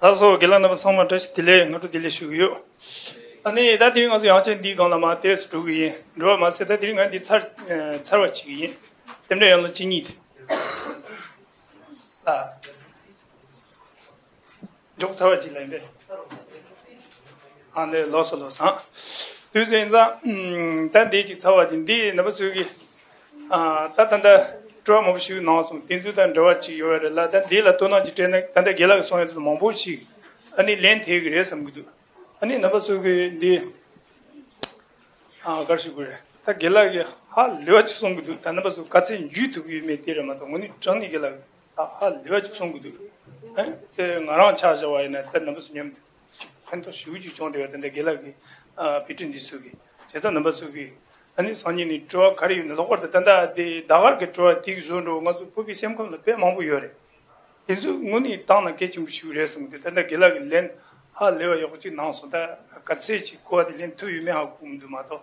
다소 길라나 성만 드시 딜레 응도 딜레 쉬고요. 아니 다들 가서 야체 디 건나마 테스 두기. 로마 세다 디 응디 차르 치기. 때문에 연락 진이. 아. 족타와 진라인데. 안에 로스로스 아. 두젠자 단디지 차와진디 나버수기 아 따단다 drama of you know some things that drawachi you are la that deal to not train and the gela so and mombuchi any length here some good any nabasugi the garshigure the gela hal lewach some good tanabasu katsin jutu meter matoni johnny gela hal lewach some good eh ngaran charge away na tanabus nyam tanto shuji jonde the gela between this sugi jeta nabasugi ani sanye ni tro kari ne lokor de tanda de dagar ke tro ti zon ro ma pu bi sem kon pe ma bu yore izu nguni ta na ke chu shu re sum de tanda gela len ha lewa yo chi na so da katse chi ko de len tu yu me ha kum du ma to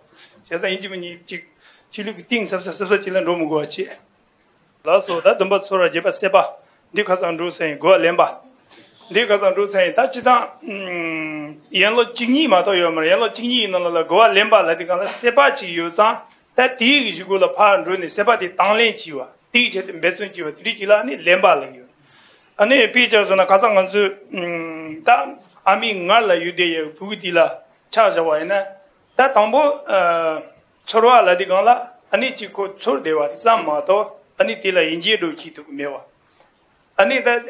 jesa inji ni chi lu ting sab sab chi len ro mu go chi la so da dum ba so ra je ba se ba di kha san ru se go len ba di kha san ru se ta chi da Yellow Chingy Mato Yomer, Yellow Chingy Nola Goa Lemba Latigala Sepachi Yuza, that tea is you go upon Runi Sepati Tanlenchiwa, teach it in Besunchiwa, Trichilani, Lemba Lagu. And the pictures on a Kasanganzu, that I mean Nala Yude, Pugila, Chazawaina, that Tambo, Choroa Ladigala, Anichiko Sordewa, Sam Mato, Anitila Injiruchi to Mewa. Ani that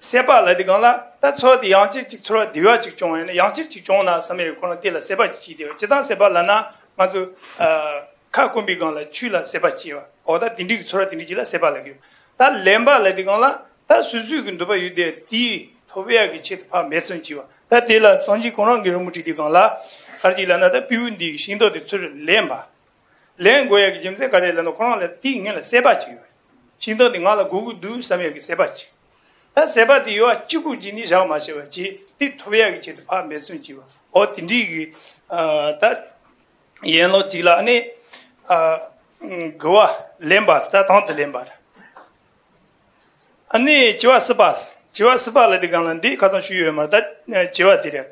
sepa ladigala, that's what the yanchik throw the young and yanchik chona some sebachi, chetan seba lana, mazu kakumbigola, chula sebachiva, or that indig throw the nigila sebalagu. That lemba ladigala, that suzugun to you there tea, tobeagi chitpa messenchiva. That dila sanji konangirumuti digola, arjilana, the pundi, shindo the children lemba. Lenguag jimse carelano conola, ting and a sebachi. Chindo dingala gugu du samyaki sebachi. Ta sebati yo chiku jini jama sebachi, ti toyagi chit pa mesunjiwa. O tindigi ta yelo chila ani goa lembas ta tante lembar. Ani chiwa sabas la digalandi katan shuyo ma ta chiwa tire.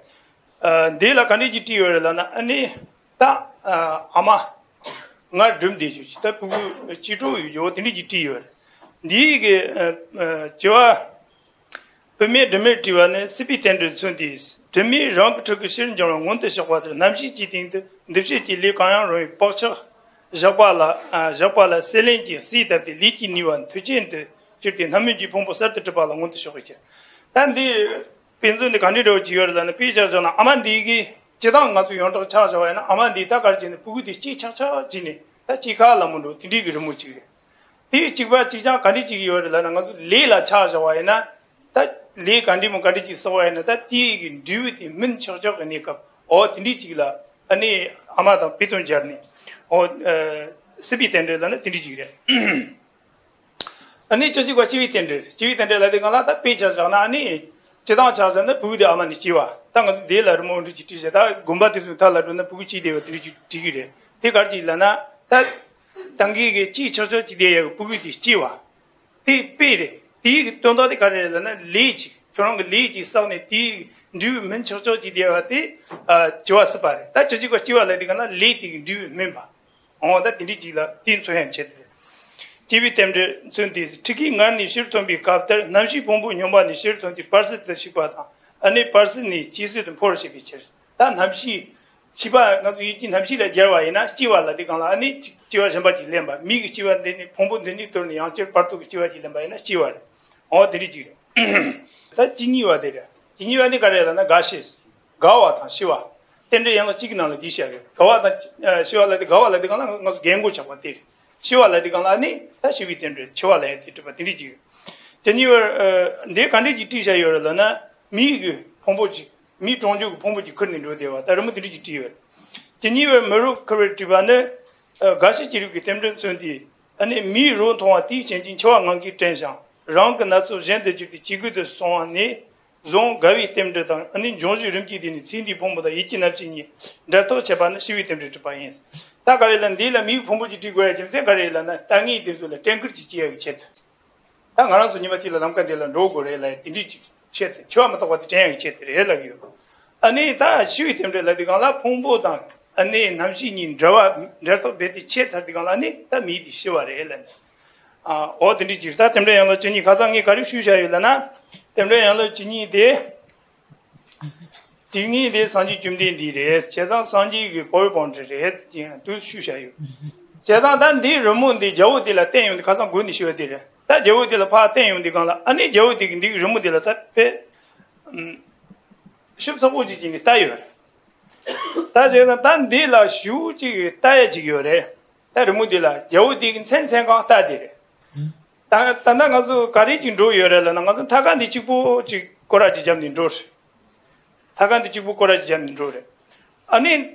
De la kaniji ti yo la na ani ta ama ngar drum de ju ta pu chitu yo tindigi ti yo. Dig Joa Pemir Demirtiwane, Sipi tender Sundis, Demir Rank took a shilling on one to Shawata, Namshi cheating the city Likayan Roy, Pocha, Japala, Selenji, seat at the Liki Niwan, Tujin, the Chitin Hamiji Pompo Satapala, one to Shokicha. Then the Pinzun the Candido Gior and the Pictures on Amandigi, Chidanga to Yonto Chazo and Amandi Takarjin, Puguti Chicha Gini, that Chikala Mundo, Tidigumuchi. Ti chigwa chija kandi chigiyor la nang le la cha jawai na ta le kandi mo kandi chi sawai na ta ti duty min chojog ne kap o tindi chigla ani amada pitun jarni o sibi tender la tindi chigre ani choji gwa chibi tender la de kala ta pe cha jana ani chida cha jana bu de amani chiwa ta le la mo ndi chi se ta gumba ti ta la na bu chi de tindi chigre te gar chi la na ta 당기게 치쳐서 지대야 부귀디 지와 티 빼레 티 돈도데 가르는 리지 그런 리지 싸네 티 뉴멘 쳐서 지대야티 좋아서 바래 다 저지고 지와라니까 리티 뉴 멤버 어다 디지라 틴소엔 쳇 TV 템데 순디 특히 간이 실톤비 갑터 남시 본부 녀마니 실톤디 퍼스트 시바다 아니 퍼스니 지스든 포르시 비처스 다 남시 지바 나도 이진 남시라 제와이나 지와라니까 아니 Chiva Sambati Lemba, Mig Chiva Deni, Pombo Deni Tony, answered part of Chiva Lemba and Chiva, or Dirigi. That Geneva did. Geneva de Garelana Gashes, Gawata, Shiva, tender young signal at this area. Gawata, Shiva let the Gawa let the Ganga, not Gangucha, what did. Shiva let the Gangani, that she be tendered, Chiva let it to Patirigi. Then you were the Kandiji Tisha Yorelana, Mig Pomboji, me Tonju Pomboji couldn't do the other, Mutrigi Tiver. Geneva Muru Correctivane. Gashi Chiruki Temple Sundi, and a me wrote on a tea changing Chowangi tension. Rank and that's so gentle to the Chigu de Sonne, Zon Gavi Temple, and in Joji Rimki in Cindy Pombo, the Ichinapchini, Dato Chapan, Shivi Temple to Pines. Takarelan deal a me Pomboji to Guajim, Sakarelan, Tangi, the Tankrichi Chet. Tangaransu Nimatila Lamka de la Dogorela, Indichi. çoğumda kadar cengel çetirler gidiyor. Anne ta şu itemlerle diğerler pombodan anne namzinin cevap nerede bedi çetir diğerler anne ta midi şivar elen. O dini cırda temre yanlar cini kazangi karı şu şeyler na temre yanlar cini de dini de sanji cümden diye çezan sanji gibi boy bondre düz şu şeyler. Çezandan di rumun di javu di la teyim di kazan gün işi diye. Ta javu di la pa teyim di kanla anne javu di di rumun di la ta pe şub sabuji cini tayyor. Ta çezandan di la şu ci taya ciyor e. Termudila yaudiğin sen sen kahta dire. Tandan gazu karicin do yorela nangazun tagan dichibu ci koraci jamdin do. Tagan dichibu koraci jamdin do. Ani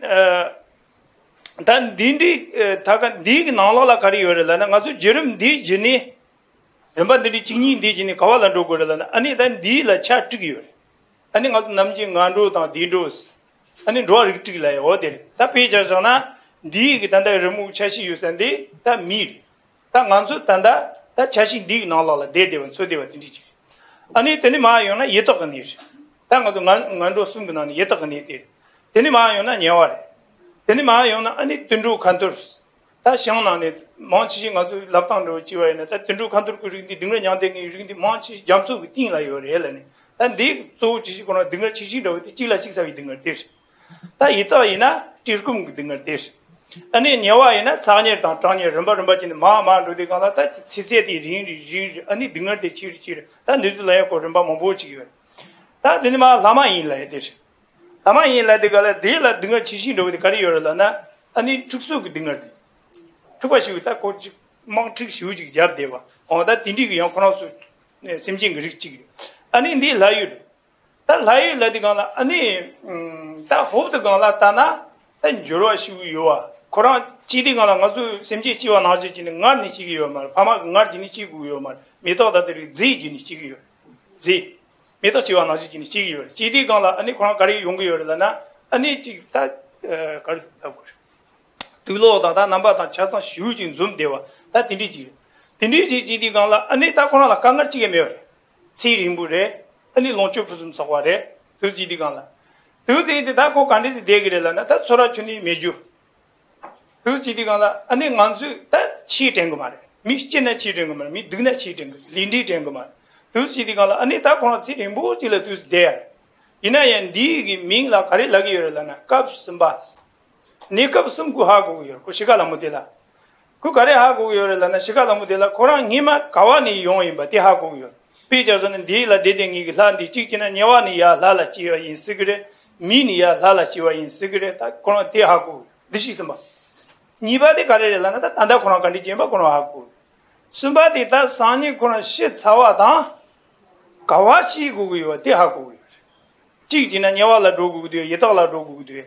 dan dindi tagan dig nalala kari yorela nangazu jirim di jini remba di chini di jini kawalan do gorela ani dan di la cha tigiyor. Ani ngazu namji ngando ta di dos. Ani do rigtigla o de. Ta peja sana diğer tanda remu çeşit yüzlendi, ta mir, ta gansu tanda ta çeşit diğer nalala dedevan, södevan diye. Ani teni mahiyona yetakaniş, ta gansu gansu sungunani yetakanidir. Teni mahiyona ne var? Teni mahiyona ani tünru kandur, ta şanane mançi gansu laptan rojivayne, ta tünru kandur kuşundi dinle yandengi kuşundi mançi jamsu bitinla yor elene, ta diğer soğu çiçi kona dinle çiçi doydu, çiğla çiçevi dinle diş, ta yetayına çirkum dinle diş. Ani niyavayına sahne tanrıya ramba cini ma rudi kanla ta çiçeği ring ani dingar de çir ta nüzülaya korumba mamboç gibi ta dini ma lama inlaydı gala değil la dingar çiçeği rudi karıyorlar na ani çuksuk dingar de çupaşı ta koç mantık şuji cevap deva onda dindi gibi yankanasu simcin gıcık çıkıyor ani değil layır ta layırladı kanla ani ta hoptu kanla ta na tan joro şuyu yuva Koran çiğdi galan gazu semci çiğvan hazır çiğni ngar niçi giyiyor mal, ama ngar cini çiğ giyiyor mal. Meta da deri zey cini çiğ giyiyor, zey. Meta çiğvan hazır cini çiğ giyiyor. Çiğdi galan anne koran karı yonguyorlar na, anne çiğ ta karı tabur. Tülo da namba da çasan şuucun zoom deva, ta tindi çiğ çiğdi galan anne ta koran la kangar çiğe miyor. Çiğ rimbure, anne lonçu fuzum sakvare, tüz çiğdi galan. Tüz çiğdi ta ko kandisi değgirler na, ta sonra çuni meju. Tuz çiğdi kanla, anne gansu ta çiğ tengumar, mis çiğne çiğ tengumar, mis dünne çiğ tengumar, lindi tengumar. Tuz çiğdi kanla, anne ta konan çiğ tengumar, çiğle tuz değer. İna yani diği mingla karı lagiyorlar na, kapsın bas. Ne kapsın guha guyor, kuşikala mudela. Ku karı ha guyorlar na, şikala mudela. Koran nima kavani yoğun bati ha guyor. Pejazanın diği la dedengi glan di çiğkina nyavani ya lala çiğva insigre, mini ya lala çiğva insigre ta konan te ha guyor. Dişisin bas. Nibade kararlarına da tanda konan kandiçe ba konan hakkı. Sumba dita sani konan şe çavada kavashi guguyor de hakkı. Çiğcina nyavala dogu diyor, yetala dogu diyor.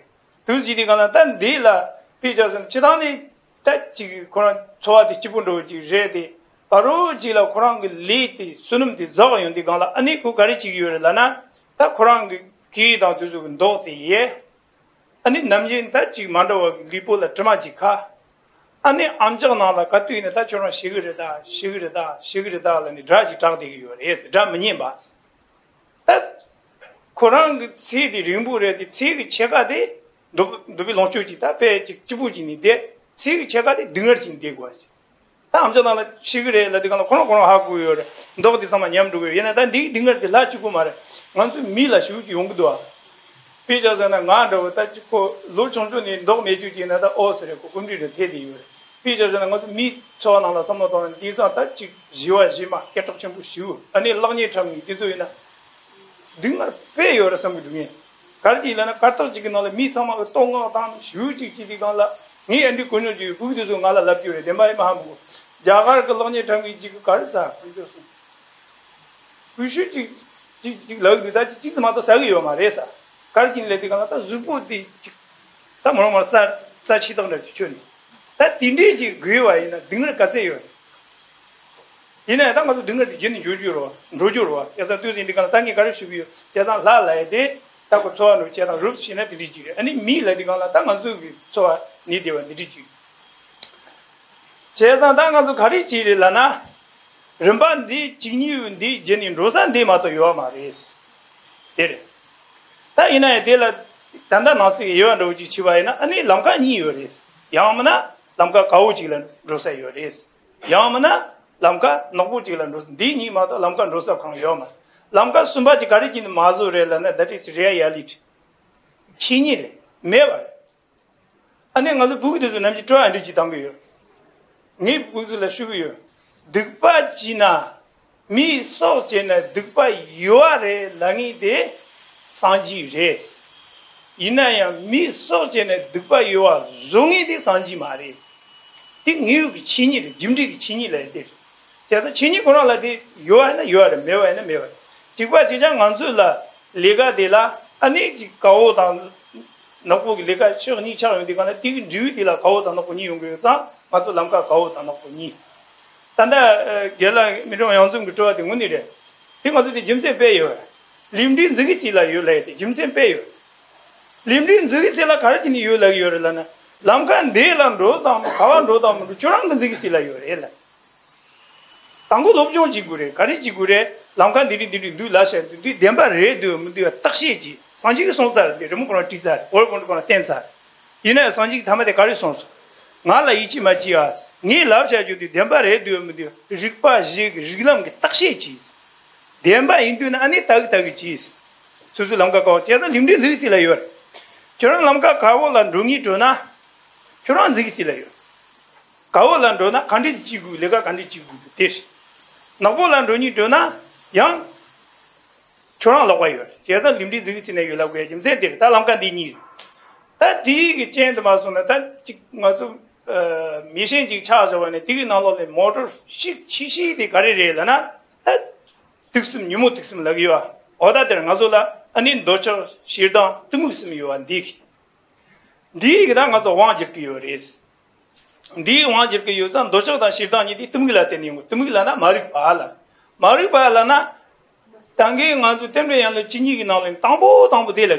Tuzidi kanatan dela pijasın çidani taçi konan çavadi çipundu ci jedi. Paru cila konan liti sunumdi zağyundi kanla aniku garici yorlana ta konan ki da düzgün doti ye. Ani namjin ta chi mandawa lipo la trama chi kha ani amja na la katui ne ta chona shigre da la ni dra chi ta de giyor yes dra mnyin ba ta korang se di rimbu re di se gi chega de dobi lonchu chi ta pe chibu chi ni de se gi chega de dingar chi de gwa ta amja na la shigre la de kan kono ha gu yor ndo di sama nyam du yor yena ta di dingar de la chi ku mare ngansu mi la shu chi yong do Pijazana ngado ta ko luchonju ni do meju ji na da osre ko kumri de te diyor. Pijazana ngot mi chona la samno ton di sa ta chi jiwa jima ketok chim bu shu. Ani lagni tham ni dizoina. Dingar pe yor sam dumi. Karji la na kartar ji na la mi sama tonga ta shu ji ji di la ni andi kunyo ji bu di zo ngala lap yore demai ma bu. Jagar ko lagni tham ji ko kar sa. Kushu ji ji lag di ta ji sama ta sa yo ma resa. Karjinle diğana ta zübüdi, ta mırmır sa çiğdamlar çiçeği. Ta dinleyici güvey na dinler kaçıyor. Yine adam kadar dinler diye rojuro. Ya da diyor diğana tangi karışıyor. Ya da la la de ta ko çoğan uçuyor. Ya da rup şine dinleyici. Ani miyle diğana ta manzu çoğan ni diyor dinleyici. Çeydan da kadar karışıyor lana. Rımban di çiniğin di jenin rozan di mato yuva maris. Dere. Ta ina dela tanda nasi yevan roji chiva ina ani lamka ni yores. Yamna lamka kau chilan rosa yores. Yamna lamka nabu chilan rosa. Di ni ma ta lamka rosa khang yama. Lamka sumba jikari jin mazu relana that is reality. Chini re meva. Ani ngalu bugidu namji twa andu jitangiyo. Ni bugidu la shugiyo. Dikpa jina mi so jena dikpa yuare langi de sanji re. Inaya mi so jena dikpa yuwa zongi de sanji mare. Dik niu ki chini re, jimji ki chini la de. Tata chini kona la de yuwa na yuwa re, mewa na mewa. Dikpa jija nganzu la lega de la ani kao dan naku lega shok ni chak yungdi kana dik jiu de la kao dan naku ni yungu zang matu lamka kao dan naku ni. Tanda gela miron yansum gitwa de ngunire tingo de jimse peyo limdin zugi sila yu laite jimse peyo limdin zugi sila karjini yu lagi yorlana lamkan de lam ro tam kawan ro tam churang zugi sila yor ela tango dobjo jigure kari jigure lamkan diri diri du lashe du demba re du mudi takshi ji sanji sonsar de remu kono tisar or kono tensar ina sanji thamade kari sons ngala ichi machias ni labsha judi demba re duemdi rigpa jig jiglam ki takshi chi demba hindu na ani tag tag chis susu lamka ko chena limdi zigi sila yor choran lamka kawolan rungi tona choran zigi sila yor kawolan tona kandis chigu lega kandis chigu tesh nabolan rungi tona yang choran lagwa yor chena limdi zigi sila yor lagwa jimse de ta lamka dini ta dig chend masuna ta ngasu mission ji cha so ne dig na lo le motor shi shi de gare re la na tiksum nyumo tiksum lagiwa oda der ngazu la anin docho shirda tumuksum yuan dig da ngazu wa jik yo res dig wa jik yo san docho da shirda ni di tumgila te ni tumgila na mari pa la na tangi ngazu temre yan le chingi na le tambo tambo de la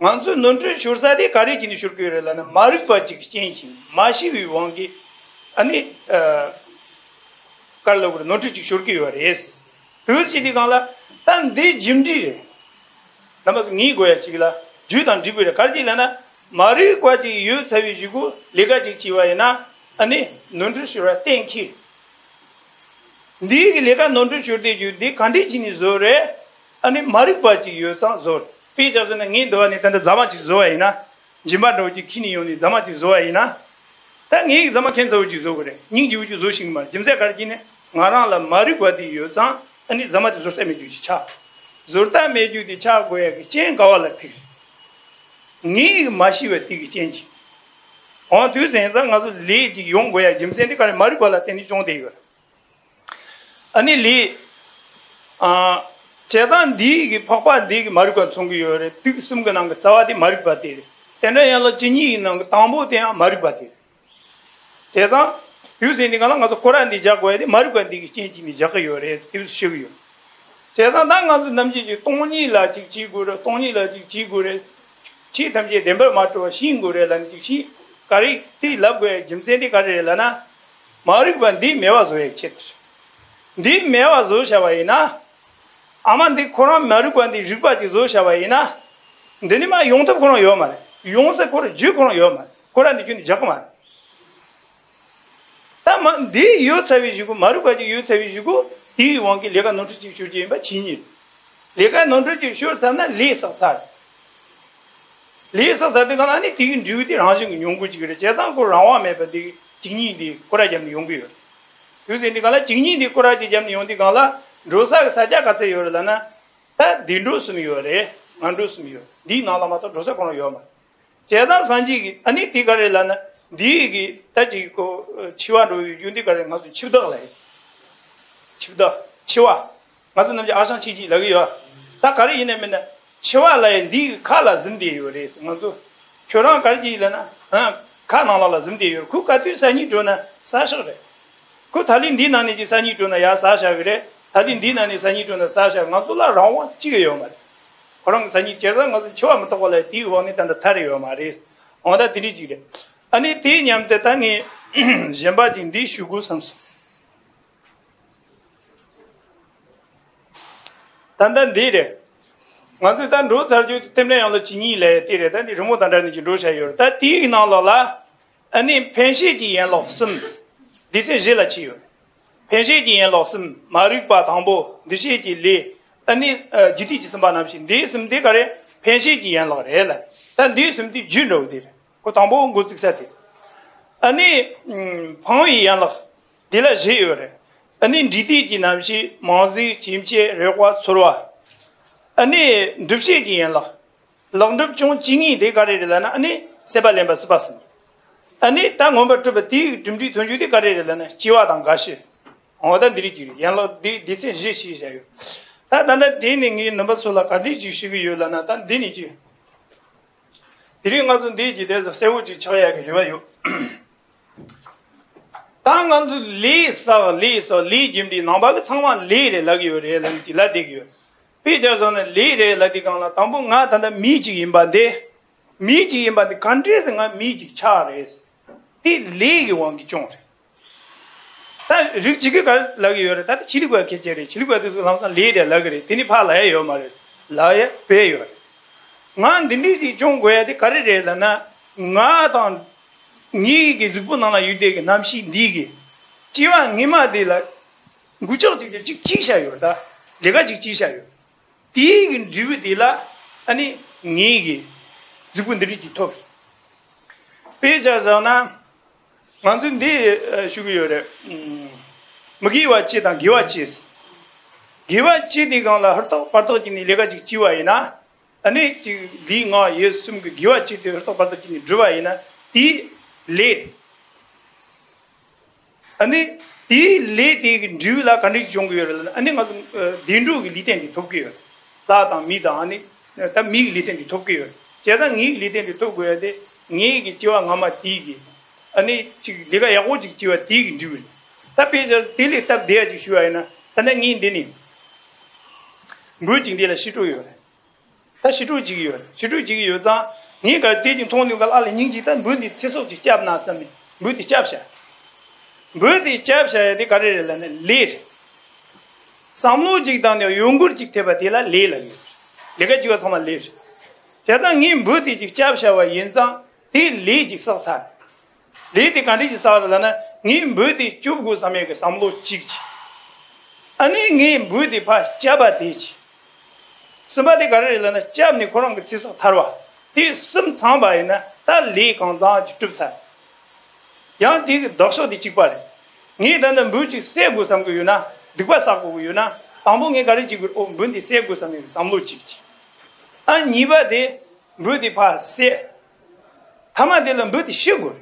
Manzu nontre şursadi kare cini şurkuyorlar na marif bacık çeyin maşi vivangi ani karlagur nontre cik şurkuyor es tuz cidi kanla tan de jimdi namak ni goya cikla judan jibure karci lana marif bacı yut sevi ciku lega cik civaya na ani nontre şura tenki di lega nontre şurdi judi kandi cini zore ani marif bacı yutsan zor Peterson ngi do ni tanda zaman ci zo ayina jimba do ji kini yoni zaman ci zo ayina ta ngi zaman ken zo ji zo gore ning ji ju zo shing ma jimse kar ji ne ngara la mari gwadi yo sa ani zaman ci zorta me ju ci cha zorta me ju di cha go ya ki chen ga wala ti ngi ma shi we ti ki chen ji on tu sen da nga zo le ji yong go ya jimse ni kar mari gwala ten ni chong de yo ani li a 제단 디기 팍파 디기 마르코 송기요레 디숨가 난가 자와디 마르바데 테네 야로 진이 난가 담보데 마르바데 제단 유진이 간랑 가서 코란디 자고야디 마르코 디기 진진이 자고요레 디슈요 제단 난가 남지지 동니라 직지고레 동니라 직지고레 지 담지 덴버 마토 신고레 란직시 가리 티 랍고에 짐센디 가레라나 마르반디 메와소에 쳇 디 메와소 샤바이나 Aman de koran merukandi jubati zo şavayına denima yonta koran yomar yonsa kor ju koran yomar koran de gün jakmar tamam de yo tavijigu marukaji yo tavijigu di wonki lega notici chuji ba chini lega notici shur sana lesa sar de kanani tin juti rajing yongu jigre jedan ko rawa me badi jinni di korajam yongu yo yusendi kala jinni di korajam yondi kala Rosa saja katse yorulana ta dindus miyore andus miyor di nalama ta rosa kono yoma cheda sanji gi ani ti gare lana di gi ta ji ko chiwa ro yundi gare ma chibda la chibda chiwa ma nam ji asan chi ji lagiyo ta gare ine men chiwa la di khala zindi yore ma do chora gare ji lana ha kana la zindi yor ku ka tu sanji dona sa shore ku thalin di nani ji sanji dona ya sa sha vire Hadin dinani sanyi tuna sasha ngatula rawa chiyo ma. Korang sanyi chera ngat chwa ma tokola ti woni tan thariyo ma res. Onda diri jire. Ani ti nyam te tangi jemba jindi shugu sams. Tandan dire. nganzudan rosar ju temne yalla chini le pire da ni romo dan ni rosha yor ta ti na la la ani penshi ji yan lo sun dise jela chi yor penshi ji yan lo sun marik pa thambo dise ji le ani jiti ji samba nam shin de sim de kare penshi ji yan lo re la ta ni sim ti ju no de ko thambo go tsik sa ti ani phon yan lo de la je yor ani jiti ji nam shi mazi chimche rewa surwa Ani dupsi diyen la, langdup çon çingi de karelilana ani sebalem basbasın. Ani ta ngombatı beti dumdi tunju de karelilana ciwa dangaşı. Oda diri diri yanla disen jeşi jayo. Ta danda deningi number sola kadi jişi yolana ta denici. Diri ngazun deji de sevuci çaya gidiyor yo. Ta ngazun li jimdi namba çanwa li re lagiyor elan tila degiyor. Peterson'ın lire ladikanla tambu nga tanda mici imbande countries nga mici çares. Ti ligi wangi çonre. Ta rikçiki kar lagiyor. Ta çilikwa keçeri, çilikwa de lamsan lire lagre. Tini pha laye yo mare. Laye pe yo. Nga dindi çon goya de karere lana nga tan ni ge zubunana yudege namshi digi. Ciwa ngima de la guçor tik çişa yor da. Lega tik çişa yor. Diğin cüvdila ani nigi zibundiri titov. Pejazana mandun de şugiyore. Magiwa çi dan giwa çis. Giwa çi diganla harta parta kini legacik ciwaina ani dinga yesum giwa çi de harta parta kini drivaina ti le. Ani ti le de cüvla kanı jongiyor. Ani dinru liten topgiyor. Dağdan midani tam mi liten di topkiyor. Cedan ni liten di topgoya de ni ki ciwa ngama tigi. Ani lega yagoji ciwa tigi diul. Tapi dili tap dia ji shuaina tana ni deni. Mrujing dela situyor. Ta situjiyor. Situjiyor za ni ga tejin tonu gal al ning ji tan bundi seso ji chapna sami. Bundi chapsha. Bundi chapsha de karela le. Samlo jikdan yo yungur jikte batila le la. Lega jiwa sama le. Yadan ngim buti jik chapsha wa yinsa ti le jiksa sa. Le ti kandi jisa la na ngim buti chubgu samye ke samlo jikji. Ani ngim buti pa chabati ji. Sumade garal la na chabni korang ke sisa tharwa. Ti sum chamba ina ta le kanza jitupsa. Yan ti doksho di chikpare. Ni dan buti segu samgu yuna. Dikwa saku yuna tambo nge gari jigur o bundi se go samne samlo chikchi an niba de buti pa se hama de lan buti shigur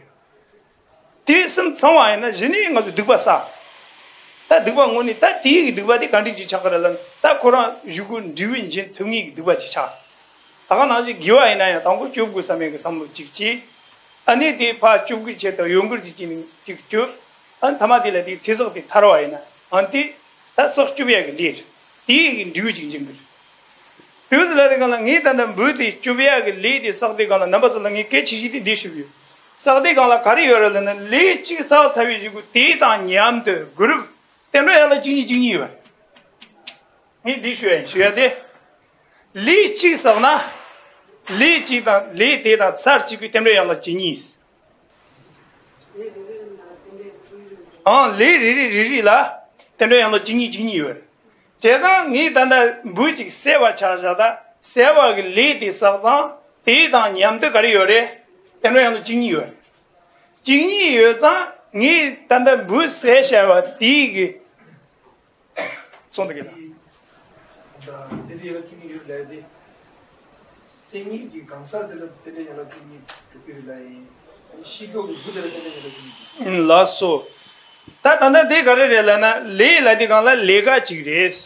ti sum sawa na jini nga dikwa sa ta dikwa ngoni ta ti dikwa de kandi ji chakarala ta koran jugun diwin jin thungi dikwa chi cha aga na ji giwa ina ya tambo chub go samne samlo chikchi ani de pa chub gi che to yongur ji jin chikchu an thama de la de sesog de tharwa ina anti ta sochubiyag lir ti dujing jingul tuzla de gana ngi tandam buti chubiyag lir de sagde gana nabazo ngi kechi de shubiy sagde gana kari yoralana le chi sa sabi jigu ti ta nyam de guru tenro yala jingi yor ni dishuen shuyade le chi sagna le chi ta le te ta sar chi ku tenro yala jingis an le ri la Tenro yanla jingi yor. Ceda ngi tanda buji seva charjada seva ge le de sagda te dan yamde kari yore tenro yanla jingi yor. Jingi yorza ngi tanda bu se seva ti ge sonda gela. Da dedi ya jingi yorladi. Sengi ge kansa de tenro yanla jingi yorlai. Shigo bu de tenro yanla. Lasso Ta tanda de karelana le la dikanla lega chigres.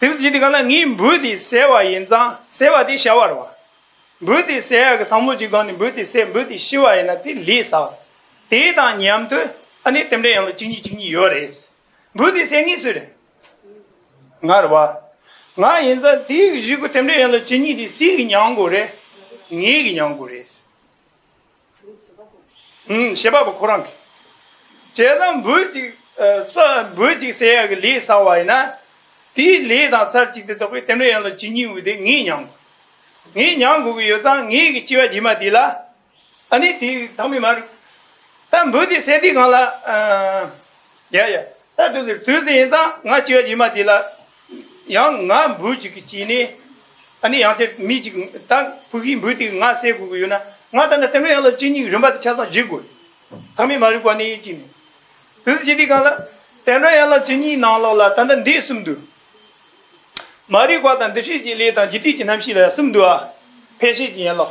Tivs dikanla ngim buti seva yinza seva di shawarwa. Buti seva samuji gani buti se buti shiva ina ti le sa. Te da nyam tu ani temre yam jingi yores. Buti sengi sure. Ngarwa. Nga yinza ti jigu temre yam jingi di si nyangore ngi nyangores. Shebab korang. Cedan buji sa buji seyag li sawaina Ti le da sar chi de to pe tem le chi ni u de ngi nyang gu yo sa ngi ki chi wa ji ma ti la ani ti tham mi ma ri tam bu di se ti ga la ya ta tu se sa nga chi wa ji ma ti la yang nga bu chi ki chi ni ani yang te mi chi ta pu gi bu ti nga se gu yo na nga ta tem le la chi ni rum ba cha sa ji gu tham mi ma ri kwa ni chi ni tu ji ti ga la tem le la chi ni na la ta de sum du Mari Guatan Dishili and Jiti Namshila Sumdua Peshi Yellow.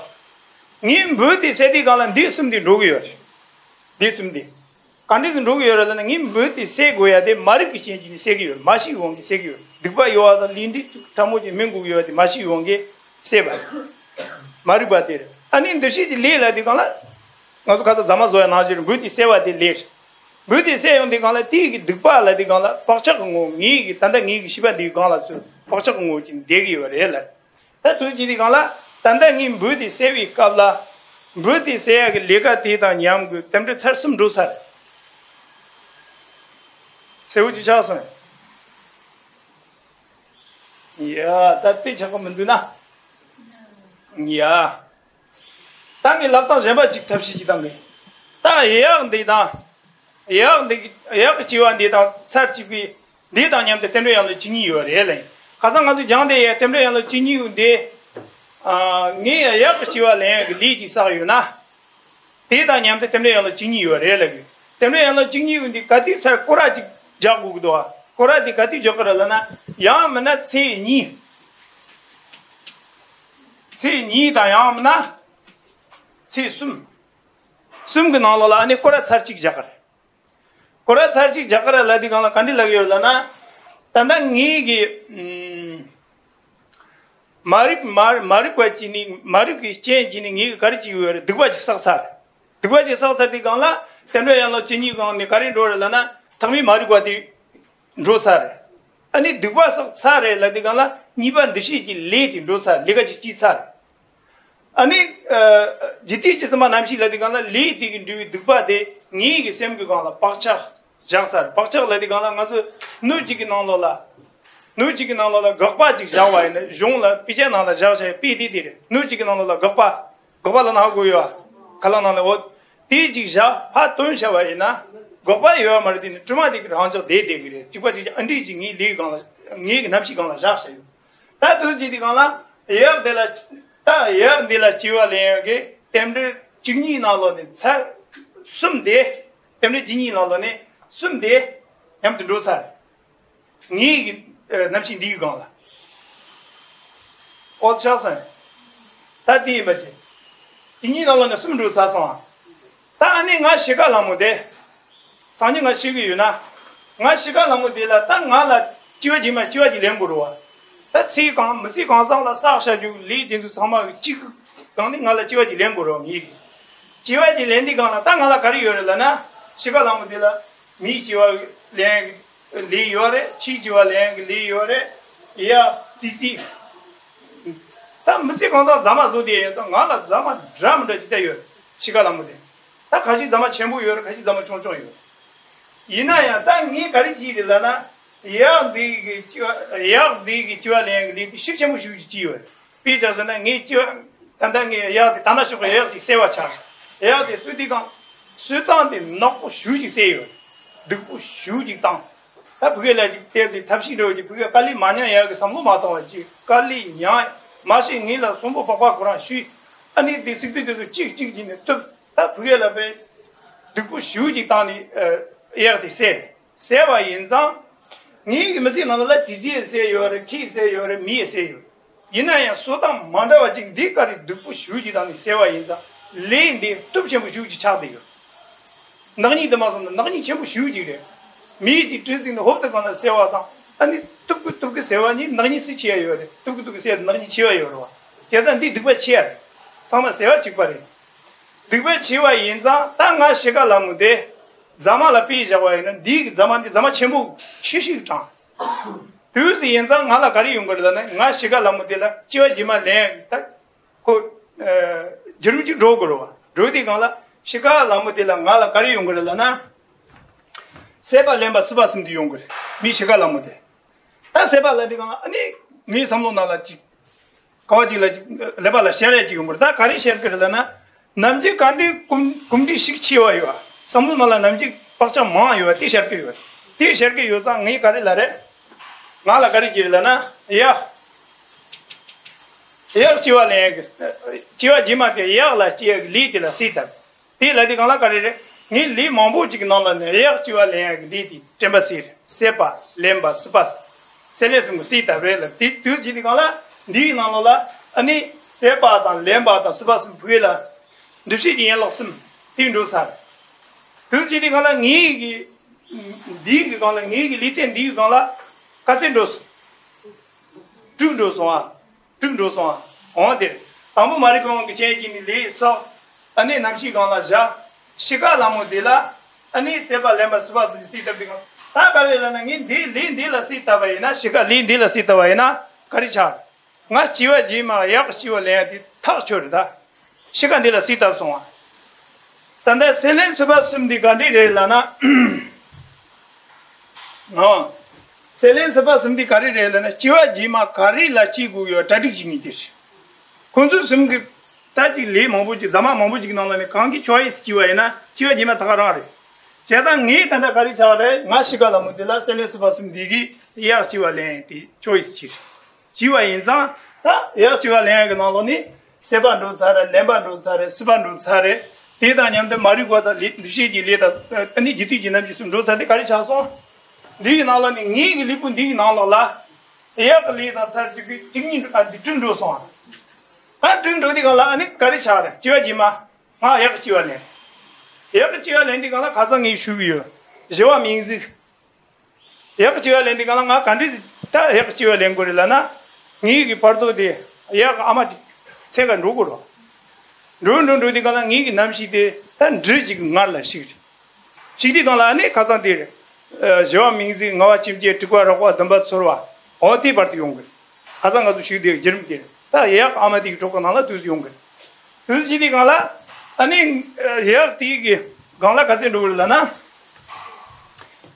Nim Buddhi Sedigal and Disum the Rugier. Disum the Condition Rugier and Nim Buddhi Seguia, the Marikichi Segur, Mashi Wongi Segur. Dubai, you are the Lindi Tamuji Mingu, you are the Mashi Wongi Seva. Maribatir. And in the city Lila de Gala, not Zamazo and Alger, Buddhi Seva de Lish. Buddhi Say on the Gala Tig, Dupala de Gala, Pachakungo, Nig, Tanda Nig, Shiva de Gala. Pachakungo in Degi or Ella. That was Jidigala, Tandan in Buddhi Sevi Kala, Buddhi Sea Legati and Yam, tempted Sarsum Dusar. Sewuji Chasan. Yeah, that teacher from Manduna. Yeah. Tangi Lapton Jamba Chitapsi Tangi. Ta Yang Dida Yang Yakiwan Dida, Sarchipi, Dida Yam the Tenreal Chini or Ellen. Kazangazu Jande, Temple and Chinu de near Yakutua Lang, Liji Sayuna. Data Yam the Temple and Chini or Elegy. Temple and Chinu, the Katis are Korati Jagugdoa, Korati Kati Jokaralana, Yamana say ni. Say ni Diamna, say sum. Sumganala and Korat Sarchik Jakar. Korat Sarchik Jakara Ladigana Kandila Yolana. Tandan ngi mari kwachini mari ki changing ngi karchi yor dugwaji saksar di gala tendo yalo chini gong ni karin dor lana thami mari kwati rosar ani dugwa saksar la di gala niban dishi ki leti rosar legaji chi sar ani jiti jisma namshi la di gala leti dugwa de ngi ki sem ki gala pakcha Jansar, Pacha Lady Gana, no chicken on Lola. No chicken on Lola, Gopa, Jawa, Jungla, Pijana, Jarge, Pidi, no chicken on Lola, Gopa, Gopalana Guya, Kalana, what? Tija, Patun Shavarina, Gopa, you are Martin, dramatic Hansa, they did, Tipaji, and teaching Nig Napsigana Jarse. That was Jidigana, Yer de la Chiva League, Temple Chini Nalon, some day, Temple Chini Nalone. Someday, I'm to do that. Need nothing to go. Old Shelson, that the image. You need all on the Sundus as on. Tanning a shigalamude, sounding a shiguna, not shigalamude, Tangala, Judy, my Judy Lemburua. That's he gone, Musicons on the Sasha, you lead into some of Chick, Donning all the Judy Lemburo. Judy Lending on a Tangala career, Lana, Shigalamudilla. Me your lang leore, cheat your lang leore, yeah, see. Tam Musiconda Zamazudi, Nala Zama drum the tail, Shigalamude. Takashi Zama Chembu, your Kazama Choncho. Inaya, Tangi Kariji Lana, Yam the Gitua Lang, the Shichamushu, Peters and Nature, Tandangi, Yard, Tanashu, Yard, the Sevachar, Yard, the Sudigan, Sudan, the Noko Shuji Saver. Duku shooting down. That there's a tapshiro, you put Kali Mania, some matology, Kali Yan, Mashi Nila, Sumbo Papa Kuran, she, and it distributed the chick in the tub. That real of it. Duku shooting down the air, they said. Seva Yinza, Nig Messina, let Tizia say you're a key, say you're a me, say you. Yena Sotam, Mandawajing Dicari, Duku shooting down the Seva Yinza, laying the Tubsham shooting Chadio. Nani the Mazon, Nani Chemu Shudi, meat twisting the hope on the Sevata, and it took a Sevani, Nani Sichia, took said Nani Chiva. Yet did the chair. Some Sevachipari. The Chiva Yinza, Tanga Shigalamude, Zamala Pijawa, and Dig Zamandi Zamachemu, Shishita. Tusi Yinza, Malakari Yungaran, Nashigalamudela, Chiva Jima Lam, that quote Jeruji Dogorova, Rudi Gala. Şika lamudela ngala kari yungrelana. Seba lemba subasım di yungre. Mi şika lamude. 다 세발라니가 아니 네 삼론날라지 거지라지 레발라 셔레지 우물다 가리 셔르거라나 남지 간디 굼디 식치와요 삼론날라 남지 박자 마요 티셔르게요 티셔르게 요자 네 가리라레 나라 가리지라나 야 치와네 치와 지마테 야라 치 리티라 시타 티라디 간라 가리레 Nili mambu cik nalan ya ciwa leng di tembasir sepa lemba sepas seles musita rela ti tu jini kala ni nalala ani sepa dan lemba dan sepas buela dipsi ni losum ti ndosar tu jini kala ngi di kala ngi liten di kala kasin dos tu dosan onde ambu mari ko kiche jini le so ani namshi kala ja Şika lamudila, ani seba lema suba disi tabi ko. Ta karela nangin di din dila sita vaina, şika lin dila sita vaina karichar. Nga chiwa jima yak chiwa le di thar chorda. Şika dila sita songa. Tanda selen suba sumdi kandi relana. No. Selen suba sumdi kari relana chiwa jima kari lachi guyo tadik jimitir. Kunzu sumgi ताजी ले मामूजी ज़मा मामूजी की नाले में कहाँ की चॉइस क्यों है ना चीज़ जिम्मे थकारा है जैसा नहीं तंदा करी चाह रहे माशिका लमुदिला सेलेस बस में दीगी यार चीज़ वाले हैं ती चॉइस चीज़ चीज़ इंसान ता यार चीज़ वाले हैं के नालों ने सेबा डोसारे लेबा डोसारे सुबा डोसारे तेरा नियम तो मारी को ता दूसरी जिले ता अन्य जितनी जिन्दा जिसमें डोसारे करी चाह सो दीगी नालों ने नहीं लिपुं दीगी नालों ला यार ले ता सर जिकी जिंगी ता जितने डोसों हाँ तुम रोटी कला अनेक करी चारे चिवा जिमा हाँ एक चिवा लेने कला खासा नहीं शुभियो जेवा मिंग्सिक एक चिवा लेने कला ना कंट्री ता एक चिवा लेने को लाना नहीं की पर्दो दे एक आमाज सेकंड रोको रो रोन रोटी कला नहीं की नाम सीधे तन ड्रिज गाल ला सीट सीधी कला अनेक खासा दे जेवा मिंग्सिक नवा चिमचे टुकड़ा रखवा दंबत सोरवा और ती पर्दी होंगे खासा का तो सीधे जन्म दे ता yak amadik chokon ala tuz yong tuz jidi gala ani yak ti gala kasin dubla na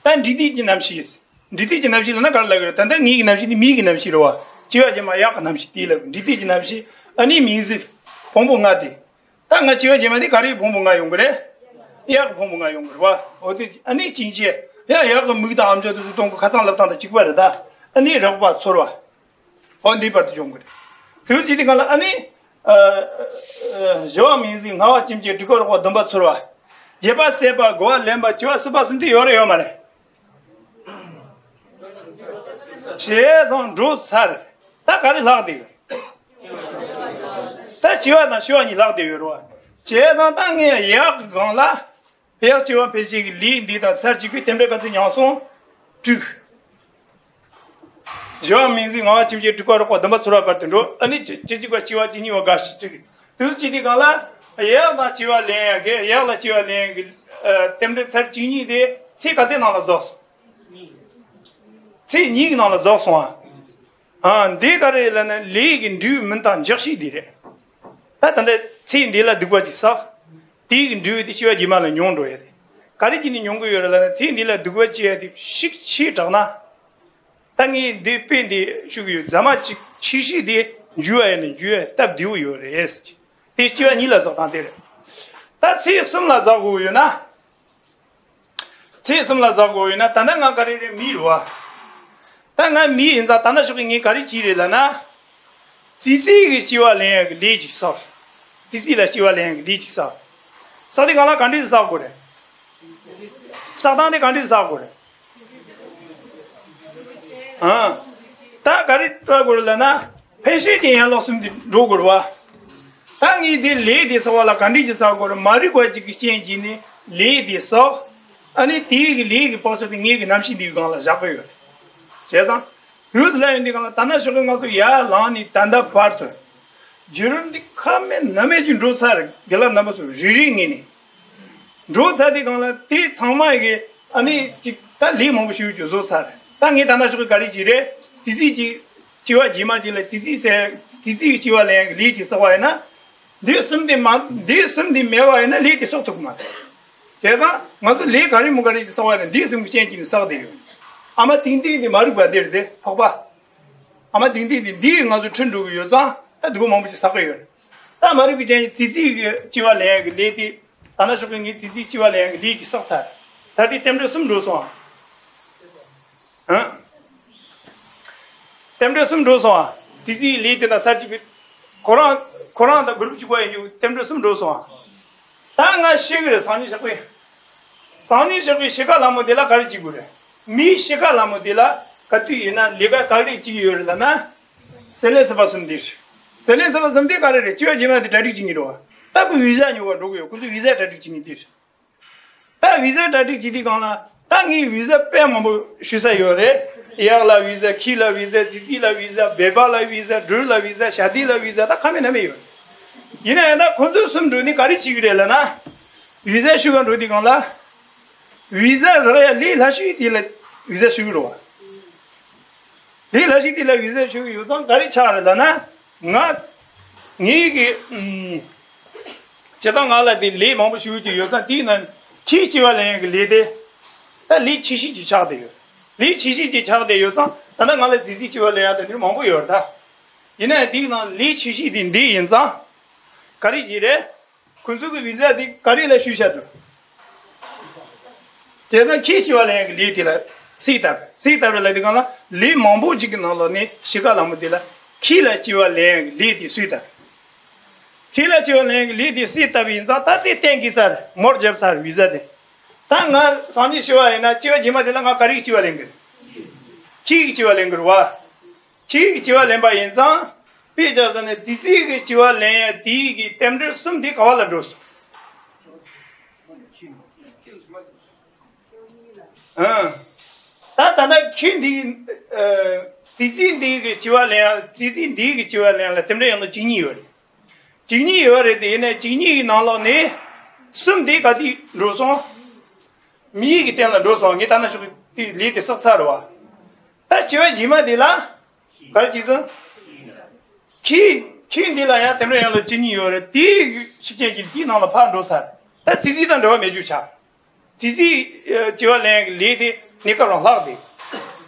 tan didi jinam shis didi jinam shis na kar lagar tan ni jinam shis mi jinam shis ro chiwa jema yak nam shis ti lag didi jinam shis ani mizi pombo ngati ta nga chiwa jema di kari pombo nga yong re yak pombo nga yong wa odi ani chinje ya yak mi da amja du tong khasan laptan da chikwa re da ani rabwa sorwa ondi pat yong re क्यों चीज़ कला अने जो मिंसिंग हवा चिमचे टिकोर को दंबत सुरवा ये बात सेबा गोवा लेंबा चुवा सुबह सुनती हो रही हो मरे छः दोन रोज सर ताकारी लाग दी ता चुवा ना चुवा नहीं लाग दी हो रहा छः दोन तंगे याक गांला याक चुवा पेशी की लीन दी ता सर चिकी तेंबे कसी न्यांसों चुक जो मिंसिंग हवा चिमचे टिकोर को दंबत सुरवा करते हैं रो अन्य चीज़ को चीवा चीनी होगा चीज़ दूसरी चीज़ कला यार ना चीवा लेंगे यार ना चीवा लेंगे तेंबरे सर चीनी दे छः कसे नाला जोस छः नी नाला जोस वहाँ हाँ देखा रे लने लेकिन दू मंतान जर्सी दे रे तंदे छः दिला दुआ जिसा तीन दू दिशा जिमाले न्योंडो ये कारी जिनी न्योंगो ये लने छः दिला दुआ जिया दि शिक छः टरना Tangi depende çünkü zaman çişi de güven güve tab diyor eski. Teşkilat nila zaten der. Ta sesimla zagoyu na. Sesimla zagoyu na tananga karire mirwa. Tanga mi inza tanda şu ki kari çirela na. Sisi şivalen leci sor. Sisi la şivalen leci sor. Sadi kala kandi sor kore. Sadan de kandi sor kore. हाँ ता करी ट्राई कर लेना पैसे नहीं हैं लोग सुनते रोग रवा तांगी दे ले दे सवाला कंडी जैसा कर मारी को ऐसी किसी चीनी ले दे सब अने तीन ले के पास तो ये के नाम से दिल गाला जापेगा चेता यूज़ लाइन दिल गाला ताना शोकेंगा तो यार लानी तांडा पार्ट है ज़रूर दिखा मैं नमेज़ रोज़ सारे गला नमस रीज़िंगे ने रोज़ सारे गाला ते सामाए के अने ताली मामूशी जो रोज़ सारे तांगे ताना शुरू करी चीरे चीज़ी चीवा जीमा चीले चीज़ी से चीज़ी चीवा लेंगे ली चीज़ सवाई ना देशम दी मेवा है ना ली चीज़ सब तुम आते जैसा मतलब ले करी मुकरी चीज़ सवाई ना देशम कुछ ऐसी नहीं सब देंगे 아마 딘딘이 말이 반대인데 봐봐. 아마 딘딘이 네 나도 천주교여서 나 누구 몸이 사고요. 나 말이 그제 지지 지와래 그데디 하나 쇼핑이 지지 지와래 리기 속사. 다리 때문에 숨 놓소. 응? 때문에 숨 놓소. 지지 리드나 서지 코로나다 그룹지 거예요. 때문에 숨 놓소. 당아 시그레 산이 잡고요. 산이 잡고 시가라 모델아 가르지 그래. Mi şekala modela katı inan liba karı çigi yorulana sele sabasındır. Sele sabasındır karı çiğ cemaat tarik çingi roa. Tabu viza yuva dokuyor. Kuzu viza tarik çingidir. Ta viza tarik çidi kana tangi viza pem bu şisa yore. Yağla viza, kila viza, tizila viza, bebala viza, durla viza, şadila viza da kamen yor. Yine da kuzu sumduni karı çigi relana viza şugan rudi kana viza rayali laşı dile viza şuruwa dile laşı dile viza şuru yozan gari çağırla na nga ni ki çatan ala dile mom şuru yozan dinan ki çivalen lede ta li çişi ci çağ diyor li çişi ci çağ diyorsan ana ngale cici çivalen ya dedim mom yor da yine dinan li çişi din di insan gari jire kunzu viza di gari la şuşadı Jena kichi wala li tila sita sita wala digala li mambu jignalo ni shikala mudila kila chiwa leng li ti sita kila chiwa leng li ti sita bin zata ti tengi sar mor jeb sar visa de tanga sani shiwa ina chiwa jima de langa kari chiwa leng ki chiwa leng wa ki chiwa lemba insa pi jazane dizi ki chiwa leng di ki temder sum di kawala dos Tadana kendi dizin diğer civarlarla temre yanı ciniyor. Ciniyor dediğine cini nalan ne? Sümde kadı roson, miye gittiğinde roson gittiğinde şu lide saksar var. Ta civar cima dila, karıcızın kim dila ya temre yanı ciniyor. Diğer şirketi nalan pan rosar. Ta diziden devam ediyor çar. Dizi civa leng lidi nikaron lardi.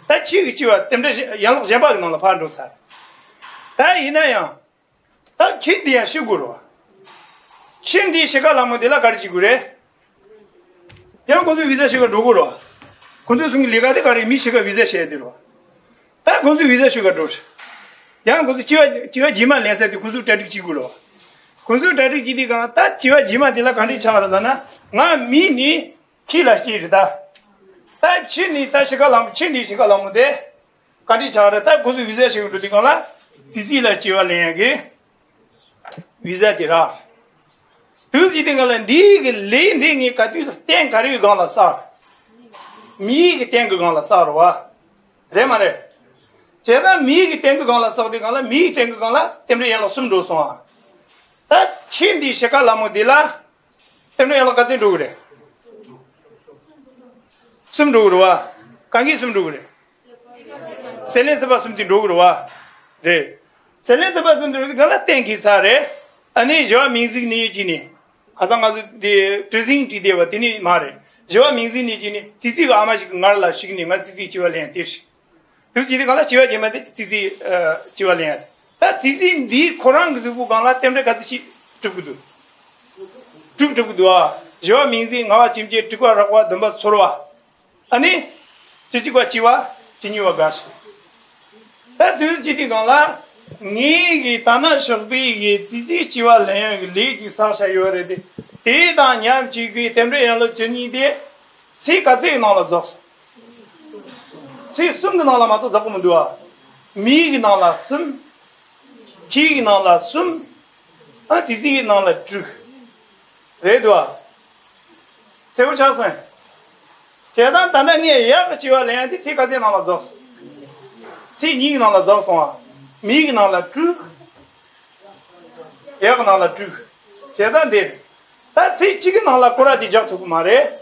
Ta çi civa temre yanlık jebag nala pandu sar. Ta inaya. Ta kindi ya şiguru. Şimdi şikala modela garci gure. Yan kodu vize şiga doguru. Kodu sungi ligade gari mi şiga vize şediru. Ta kodu vize şiga doş. Yan kodu civa jima lese de kuzu tadik çiguru. Kuzu tadik jidi ga ta civa jima dela kandi çağrılana. Nga mini Kila şirda. Ta çini ta şikalam çini şikalam de kadi çağırta kuzu vize şiğru dikala tizila çivalenge vize dira. Tüzi dingalan dig le dingi kadi ten kari gala sar. Mi ten gala sar wa. Remare. Çeda mi ten gala sar dikala mi ten gala temre yalo sum dosan. Ta çini şikalam dila temre yalo kazin dure. Sum doğruva kangi sum doğru selen sabah sum din doğruva re selen sabah sum doğru galat tenki sare ani jeva music ni jini azanga de dressing ti deva tini mare jeva music ni jini cici ga amash ngarla shigni ma cici chiwalen tish tu cici galat chiwa jemade cici chiwalen ta cici di korang zubu galat temre gazichi tugudu tugudu wa jeva music ngawa chimje tikwa rakwa damba sorwa Ani çiçekwa çiva çiniwa gaş. Ta düzcidi kanla ni gi tana şurbi gi çiçi çiva leng li gi saşa yoredi. Te da nyam çigi temre yanlı çini de si kaze nala zos. Si sum nala ma to zakum dua. Mi gi nala sum ki gi nala sum a çiçi gi nala tru. Redwa. Sevu çasan. Çedan tane niye ya çiva lendi çi kaze nala zos. Çi ni nala zos wa. Mi nala tru. Ya nala tru. Çedan de. Ta çi çi nala kora di jak tu mare.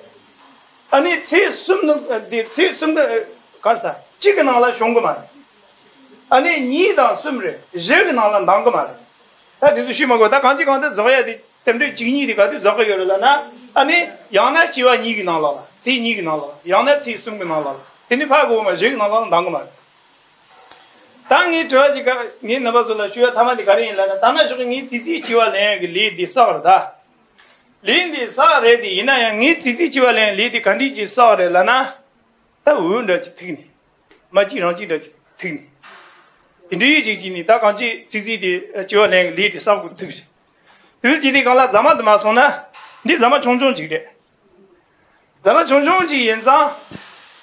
Ani çi sum de çi sum de karsa. Çi nala şongu mare. Ani ni da sumre. Je nala dangu mare. Ta de düşü mago da kanji kanda zoya di temde çini di kadu zaka yorulana. Ani yana çiva ni nala. Si ni nala. Yana si sum nala. 편입하고 막 저기 나가는 당구만. 당이 저지가 니 나바졸라 쉬어 타마디 가리인라 타나 저기 니 지지 치와래 리디 서르다. 리디 서레디 이나야 니 지지 치와래 리디 간디지 서레라나. 다 우운더지 튀니. 마지런지더지 튀니. 인디지지니 다 간지 지지디 치와래 리디 서고 튀지. 율디디 갈라 자마드 마소나 니 자마 총총지래. 자마 총총지 인자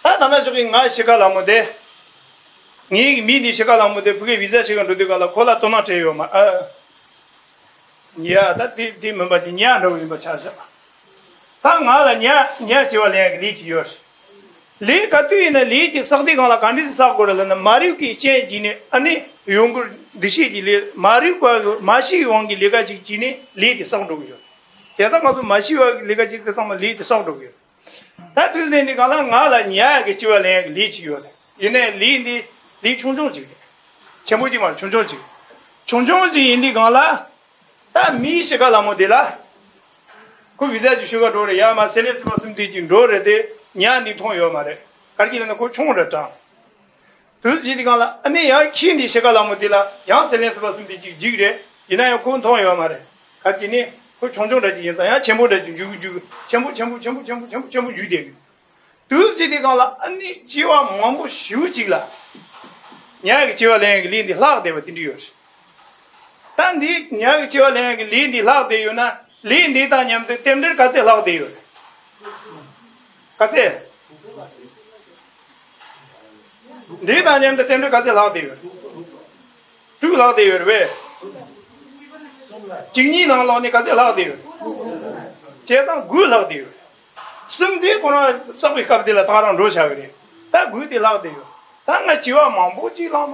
다나 저기 나 시가라모데 니 미디 시가라모데 부게 비자 시간 로데가라 콜라 토마테요 마 니야 다티티 멤버지 니야 로이 마차샤 당하라 니야 니야 지월레 리치요스 리 가투이나 리치 서디가라 간디스 사고르나 마리우키 체지니 아니 용구 디시지리 마리우과 마시 용기 리가지 지니 리치 사운드고요 제가도 마시와 리가지 때상 리치 사운드고요 다 두세니 가라 나라 니야게 지월레 리치요레 이네 리니 리 총총지 제목이 말 총총지 인디 가라 다 미시가라 모델라 그 비자 주셔가 도레 야마 셀레스 말씀 되지 도레데 냐니 통요 말에 가르기는 그 총을 했다 둘지디 가라 아니 야 키니 시가라 모델라 야 셀레스 말씀 되지 지그레 이나요 콘 통요 말에 가르기니 그 총총되지 인사야 제목을 주주 제목 주디 둘지디 가라 아니 지와 몸부 쉬우지라 냐기 지와랭 리니 라데베 디디요스 단디 냐기 지와랭 리니 라데요나 리니 다냠데 템들 가세 라데요 가세 네 다냠데 템들 가세 라데요 두 라데요 왜 진니 나로니 가세 라데요 제가 구 라데요 숨디 코나 서비 갑딜라 다랑 로샤그리 다 구디 라데요 당가 지와 망보지라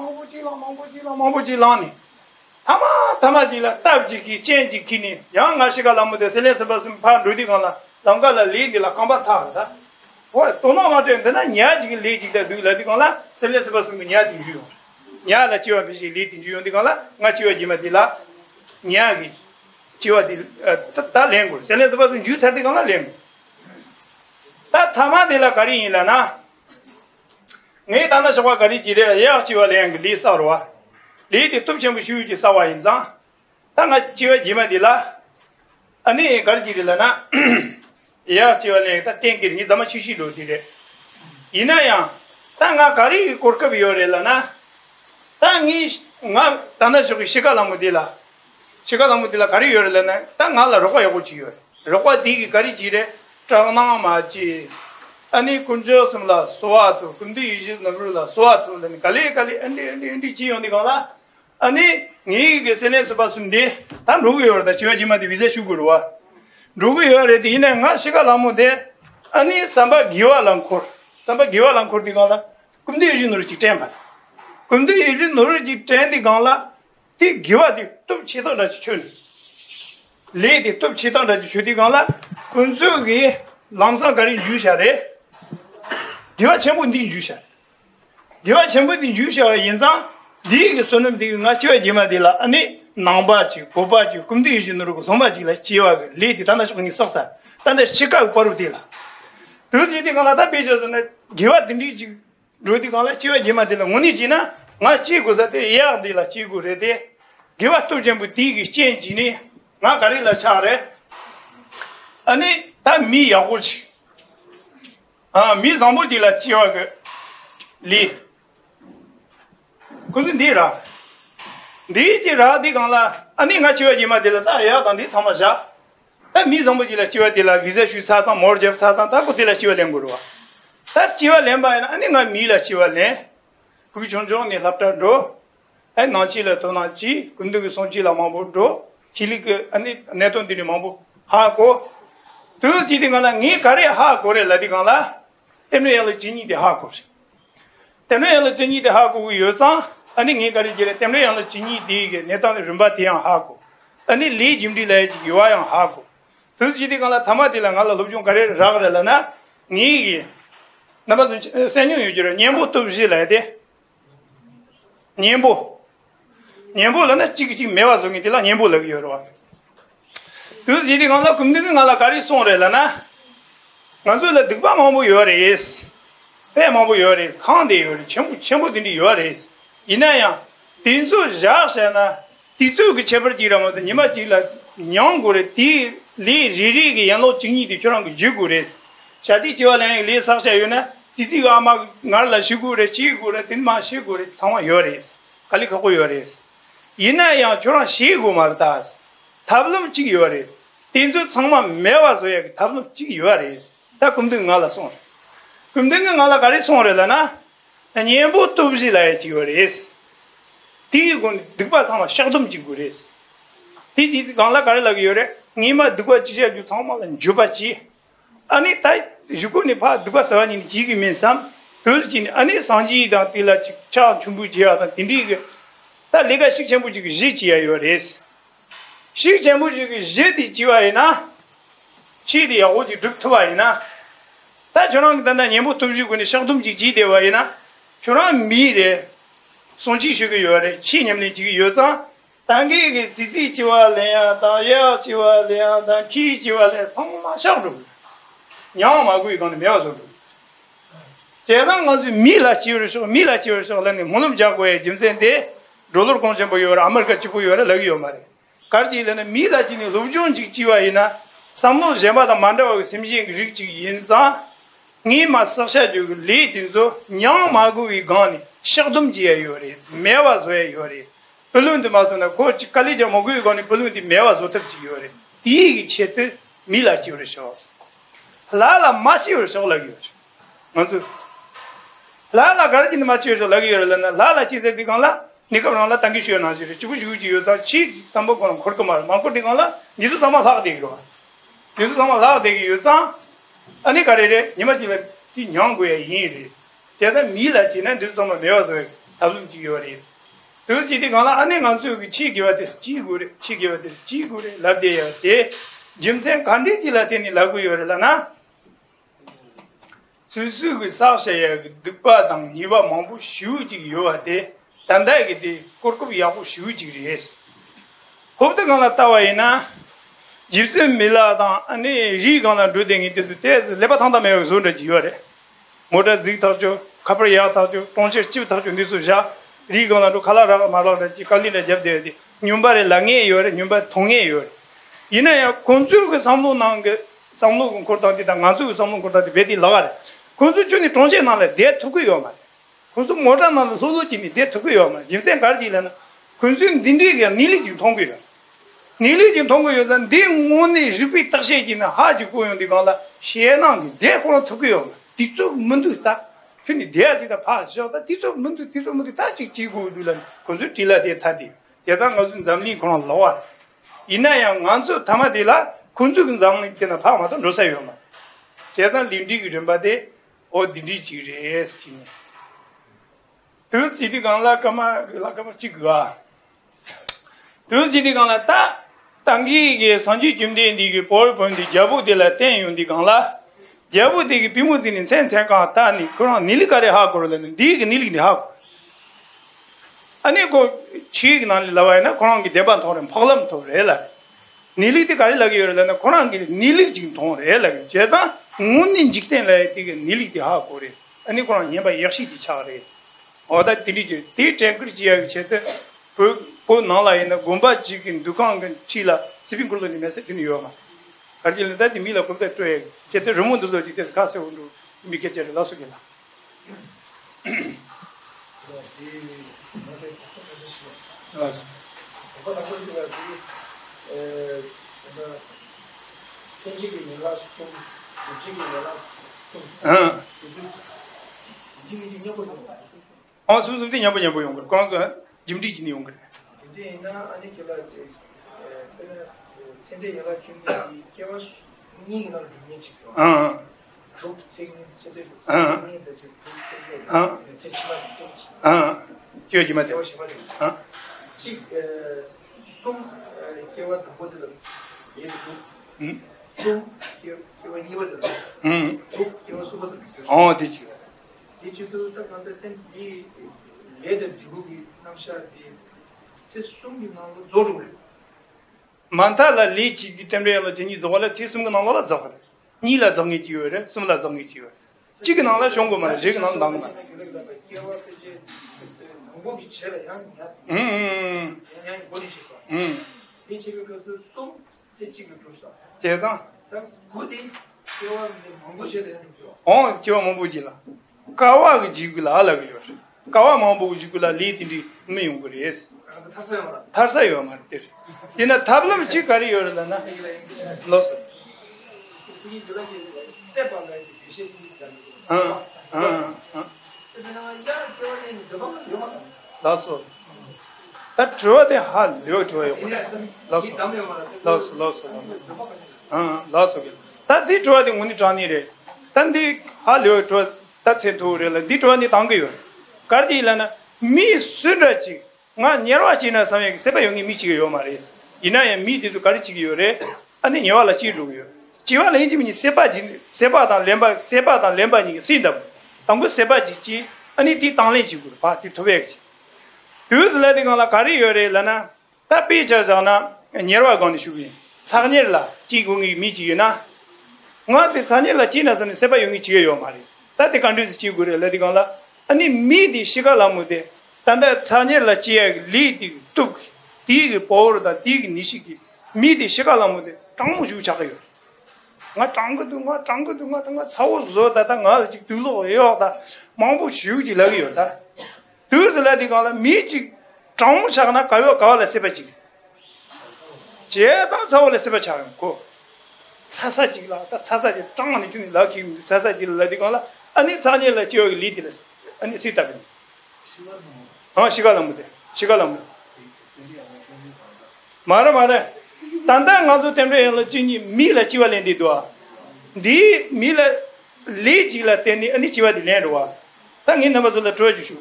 타마딜라 탑지기 첸지키니 양아시가람데 셀레스바스 파 루디가라 당가라 리디라 컴바타다 월 도나마데나 냐지기 리지다 두라디가라 셀레스바스 냐지 주요 냐라 지와 비지 리디 주요디가라 나치와 지마딜라 냐기 지와디 다 랭고 셀레스바스 주타디가라 랭 타마딜라 가리이라나 네 단어 저거 가리지래 야치와랭 리사로와 리디 톱쳔부 쉬우지 사와인자 당아 지와 지마딜라 아니 가리지들라나 야치와랭 다 땡기니 자마 쉬시로지래 이나야 당아 가리 고르카비오레라나 당이 나 단어 저거 시가라무딜라 가리요레라나 당아라 로고야고치요 로고디기 가리지래 장나마지 아니 군저스라 소아도 군디 이즈 나브라 소아도는 갈레갈레 엔디 지온이가라 아니 니게 세네스바순데 단 로그여다 지와지마디 비제슈고로와 로그여레디 이나가 시가라모데 아니 삼바 기와랑코르디가라 군디 이즈 노르지 템바 군디 이즈 노르지 템디가라 티 기와디 톱 치다라 추르 레디 톱 치다라 추디가라 군수기 람사 가리 주샤레 기와 전부 니 주셔. 기와 전부 니 주셔. 인자 니게 손은 니가 쳐야 되마디라. 아니 나바지 고바지 군디 이진으로 도마지라 지와 리디 단다시군이 썩사. 단다 시카고 버르디라. 두디디가나다 베저는 기와 딘디 로디가나 쳐야 되마디라. 오니지나 마치 고자데 야디라 치고레데 기와 또 전부 디기 쳔지니 나 가리라 차레. 아니 다미 야고치 미 장보지라 지역에 리 그건 니라 니지라 디간라 아니 나 지역이마들 다 야간디 사마자 다미 장보지라 지역들라 비자슈 사탄 모르제 사탄 다 고텔라 지역랭고로와 다 지역랭바이나 아니 나 미라 지역랭 그게 존존이 랍다도 에 나치라 도나치 군두기 손치라 마보도 칠릭 아니 네톤디니 마보 하고 두지디간라 니 가래 하고래 라디간라 Temnele jini de hakos. Temnele jini de haku yoza ani ngari jere temnele jini de ge netan rumba tian haku. Ani li jimdi la ji yoyan haku. Tuji de kala thama de la ngala lobjun kare ragre la na ni ge. Namaz senyu yujere nyembo tobji la de. Nyembo la na chigi mewa zongi de la nyembo la yoro. Tuji de kala kumde ngala kare sonre la na. 만들어 득바 마모 요레스 pe mambu yore khande yore chemu chemu dini yore inaya tinzo jasa na tizu ki chebar jirama de nima jila nyang gore ti le riri ki yano chingni de chorang ji gore shadi jiwala le sabse yona tizi ga ma ngal la shigure chi gore tin ma shigure sama yore kali kho yore inaya chorang shigu mardas tablum chi yore tinzo changma mewa so ye tablum chi yore ta kumde ngala son kumdenga ngala gari sonrela na nyembu tubji la yores ti gun dikpa sama shakdum ji gures ti ngala gari la yore nima dukwa ji ju sama la juba ji ani tai jukuni pa dukwa sawani ji gi mensam ulji ani sanji da tila cha chumbu ji ada indi ta lega shikchembu ji ji ya yores shikchembu ji jeti jiwa na chi di oji duktwa na 다 저런 단단 예모 톱지군이 샤둠지 지대와이나 저런 미래 손지식이 요래 신념이 지기 요자 단계의 지지지와래야 다야 지와래야 다 키지와래 정말 샤둠 냐마고 이거는 매워서 제가 가지고 미라 지우르서 내가 몸 잡고에 짐센데 돌로 공전 보여 아메리카 지고 요래 러기요 말이 가르지는 미라 지니 로존 지지와이나 삼모 제마다 만다고 심지 지기 인사 nima sasha ju le tinzo nyang magu wi gani shadum ji yore mewa zo yore bulund masuna ko chikali jo magu gani bulund mewa zo tap ji yore igi chete mila ji yore shos lala machi yore shol lagi yore manzu lala garjin machi yore lagi yore lala chi de digala nikam la tangi shyo na ji chu chu ji yo chi tambo kon khorko mar ma ko digala nitu tama sa de yo nitu tama la de yo sa 아니 가래래 님아지베 티 냥고에 인이래 제가 미라 지난 들좀만 배워서 답좀 지겨워리 들지디 가라 안에 간주기 지겨워듯이 지겨워듯이 지고래 랍데야 예 짐생 간디지라테니 라고요라나 수수그 사셔야 득바당 니바 몽부 슈지 요아데 단다이기 코르쿠비 야고 슈지리에스 겁도 가나 타와이나 집슨 밀라다 아니 리가나 두댕이 뜻 레바탄다 메요 존데 지요레 모다 지타죠 카프리아타죠 톤시 집타죠 니수샤 리가나 두 칼라라 말라데 칼리네 잡데디 뉴바레 랑에 요레 뉴바 통에 요레 이나야 콘줄그 삼로난게 삼로군 코르다디다 나주 삼로 코르다디 베디 라가레 콘줄주니 톤시 나레 데 투고요 마 콘줄 모다 나레 소소지니 데 투고요 마 짐센 가르지라나 콘줄 딘디게 니리지 통고요 닐리진 동거여단 딩문이 집이 딱세기나 하지 고용디 말라 시에난 데코로 투고요 뒤쪽 문도다 괜히 대야지다 봐셔다 뒤쪽 문도 뒤쪽 문도 다지 지고 둘란 건주 딜라데 사디 제단 거준 잠리 고는 로와 이나야 간수 담아디라 군주근 장님께나 파마던 로사요마 제단 림디기 림바데 오 딘디지레스티 그 간라 까마 지가 그 간라 당기게 선지 김대인이 볼본디 자부들라 텐윤디 간라 자부디기 비무진인 센센가 따니 그런 닐가레 하고는 디기 닐기니 하고 아니 고 치기난 라와이나 그런 게 대반 돈은 벌럼 돈래라 닐이디 가리 라기여라나 그런 게 닐이 진 돈래라 제가 문인 직선래 디기 닐이디 하고래 아니 그런 예바 역시 디차래 어다 딜이지 디 탱크지야 제가 고 나라에는 곰바 지긴 두칸 칠라 집인 걸로니 메시지 뉴요마 가르질다 디밀라 콜테 트레 제테 르몬도도 디테 가세 온도 미케테 라스게나 이나 아니 결라지 에 텐데 얘가 준비 개와스 니나 준비지 아 족생 세대 아 교육이 맞대 아 지송 개와 더보들 얘도 좀 개와 니버들 족 개와 수버들 어 되지 되지도 딱 만든 이 얘들 지구기 남샤디 만탈라 리치 디템레라 제니 조라 치숨가 나라 자가 니라 정이 지요레 숨라 정이 지요 지그나라 정고만 지그난 당만. 제가 기와 몽부지라. 가와가 지구라 알아요. 가와 몽부지구라 리티니 미용그레스. 타사요 말들. 얘나 답답을 지 가리요라나. 로스. Lasso. That draw the hand, you draw your lasso. Lasso, lasso. Lasso. That the draw the only Johnny. Then the Hallo draw that's it to real. The draw the tango. Cardilana, me sudrachi. Nan Yerachina Sammy, Seba Yogi Michi Yomaris. Inaya meet to Karichi, and then Yola Chiru. Chivala intimini seba dan lemba ni sida. Tango seba ji ani ti tanleji gur pa ti thobek. Use letting on la kari yore lana ta picture jana nyerwa gon shugi. Sagnel la ji gungi mi ji na. Nga ti sagnel la china san seba yungi ji yo mari. Ta ti countries ji gur letting on la ani mi di shigala mude. Tanda sagnel la ji li ti tuk ti por da ti nishiki. Mi di shigala mude tangmu ju chakayo. Nga 장거든가 당가 사오즈다다 nga 직 둘로요다 망부 쉬우지 라기요다 둘슬라디가라 미지 장무차나 가요 가라 세바지 제다 사오레 세바차고 차사지라다 차사지 장만이 좀 라기 차사지라디가라 아니 자녀를 지역 리드레스 아니 시타빈 시간은 못해 말아 Tanda ngazu temre el chini mila chiwa lendi doa. Di mila le chila teni ani chiwa di lendwa. Tangi na bazula troju shu.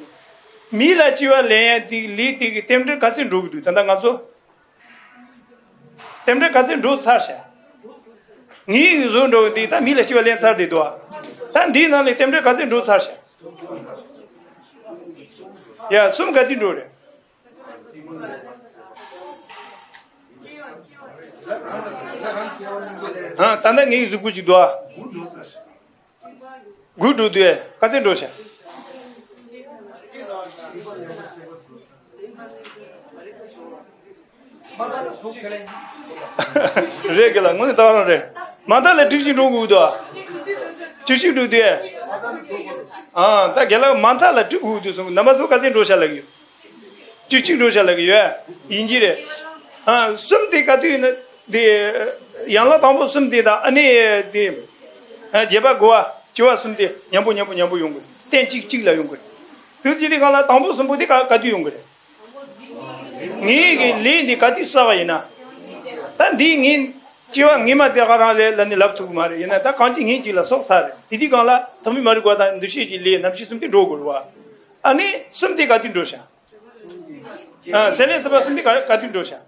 Mila chiwa lendi li ti temre kasin rug du. Tanda ngazu temre kasin rug sarsha. Ni zondo di ta mila chiwa len sar di doa. Tan di na le temre kasin rug sarsha. Ya sum gati dore. Tanda ngi zuguji doa gudu de kaze dosha regala ngone tawara re madale tiji dogu doa tiji du de ta gela madale tugu du namazu kaze dosha lagyo tiji dosha lagyo injire sumti katine de yanla tambo sumti da ani de jeba goa chwa sumti nyambu yungu ten chik la yungu tuji de kala tambo sumbu de kadu yungu ni le de kadu sawa ina tan ding in chwa ngima de kara le ni laptu mare ina ta kanti ngi jila sok sare idi kala thami mari go da ndushi ji le namshi sumti dogolwa ani sumti kadu dosha sene saba sumti kadu dosha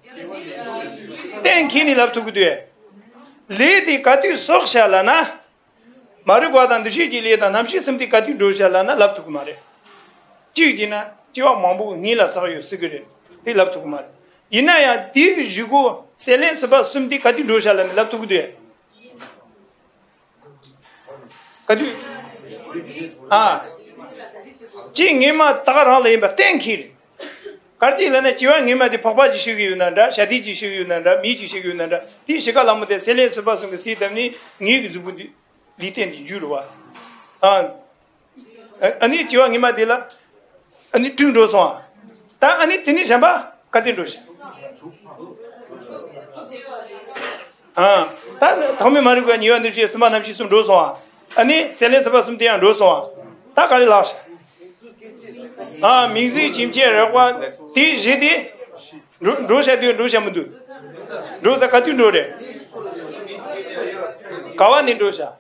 ten kini laptu de Lady Katu Sorshalana Maruguadan de Gili and Hamshi Simti Katu Doshalana love to Kumare. Gigina, Tia Mambu, Nila Sayo cigarette. He loved to Kumare. Inaya, dear Jugo, Selens about Simti Katu Doshalan love to Gude. Katu Jingima Tarale, but thank you. Cardilana Chiwangima de Papa Shigunda, Shadiji Shigunda, Miji Shigunda, Tishakalam de Celeste Basum the Sidani, Nigzubudi, Litendi Jurua. Ani Chiwangima de la Ani Tundosan. Ta Ani Tinishaba, Katidush. Tommy Marigo and you and the Jesman of Jisum Dosan. Ani Celeste Basum de Andosan. Takarilash. Mizi chimche rakwa ti jidi dosha de dosha mudu dosha katu dore kawani dosha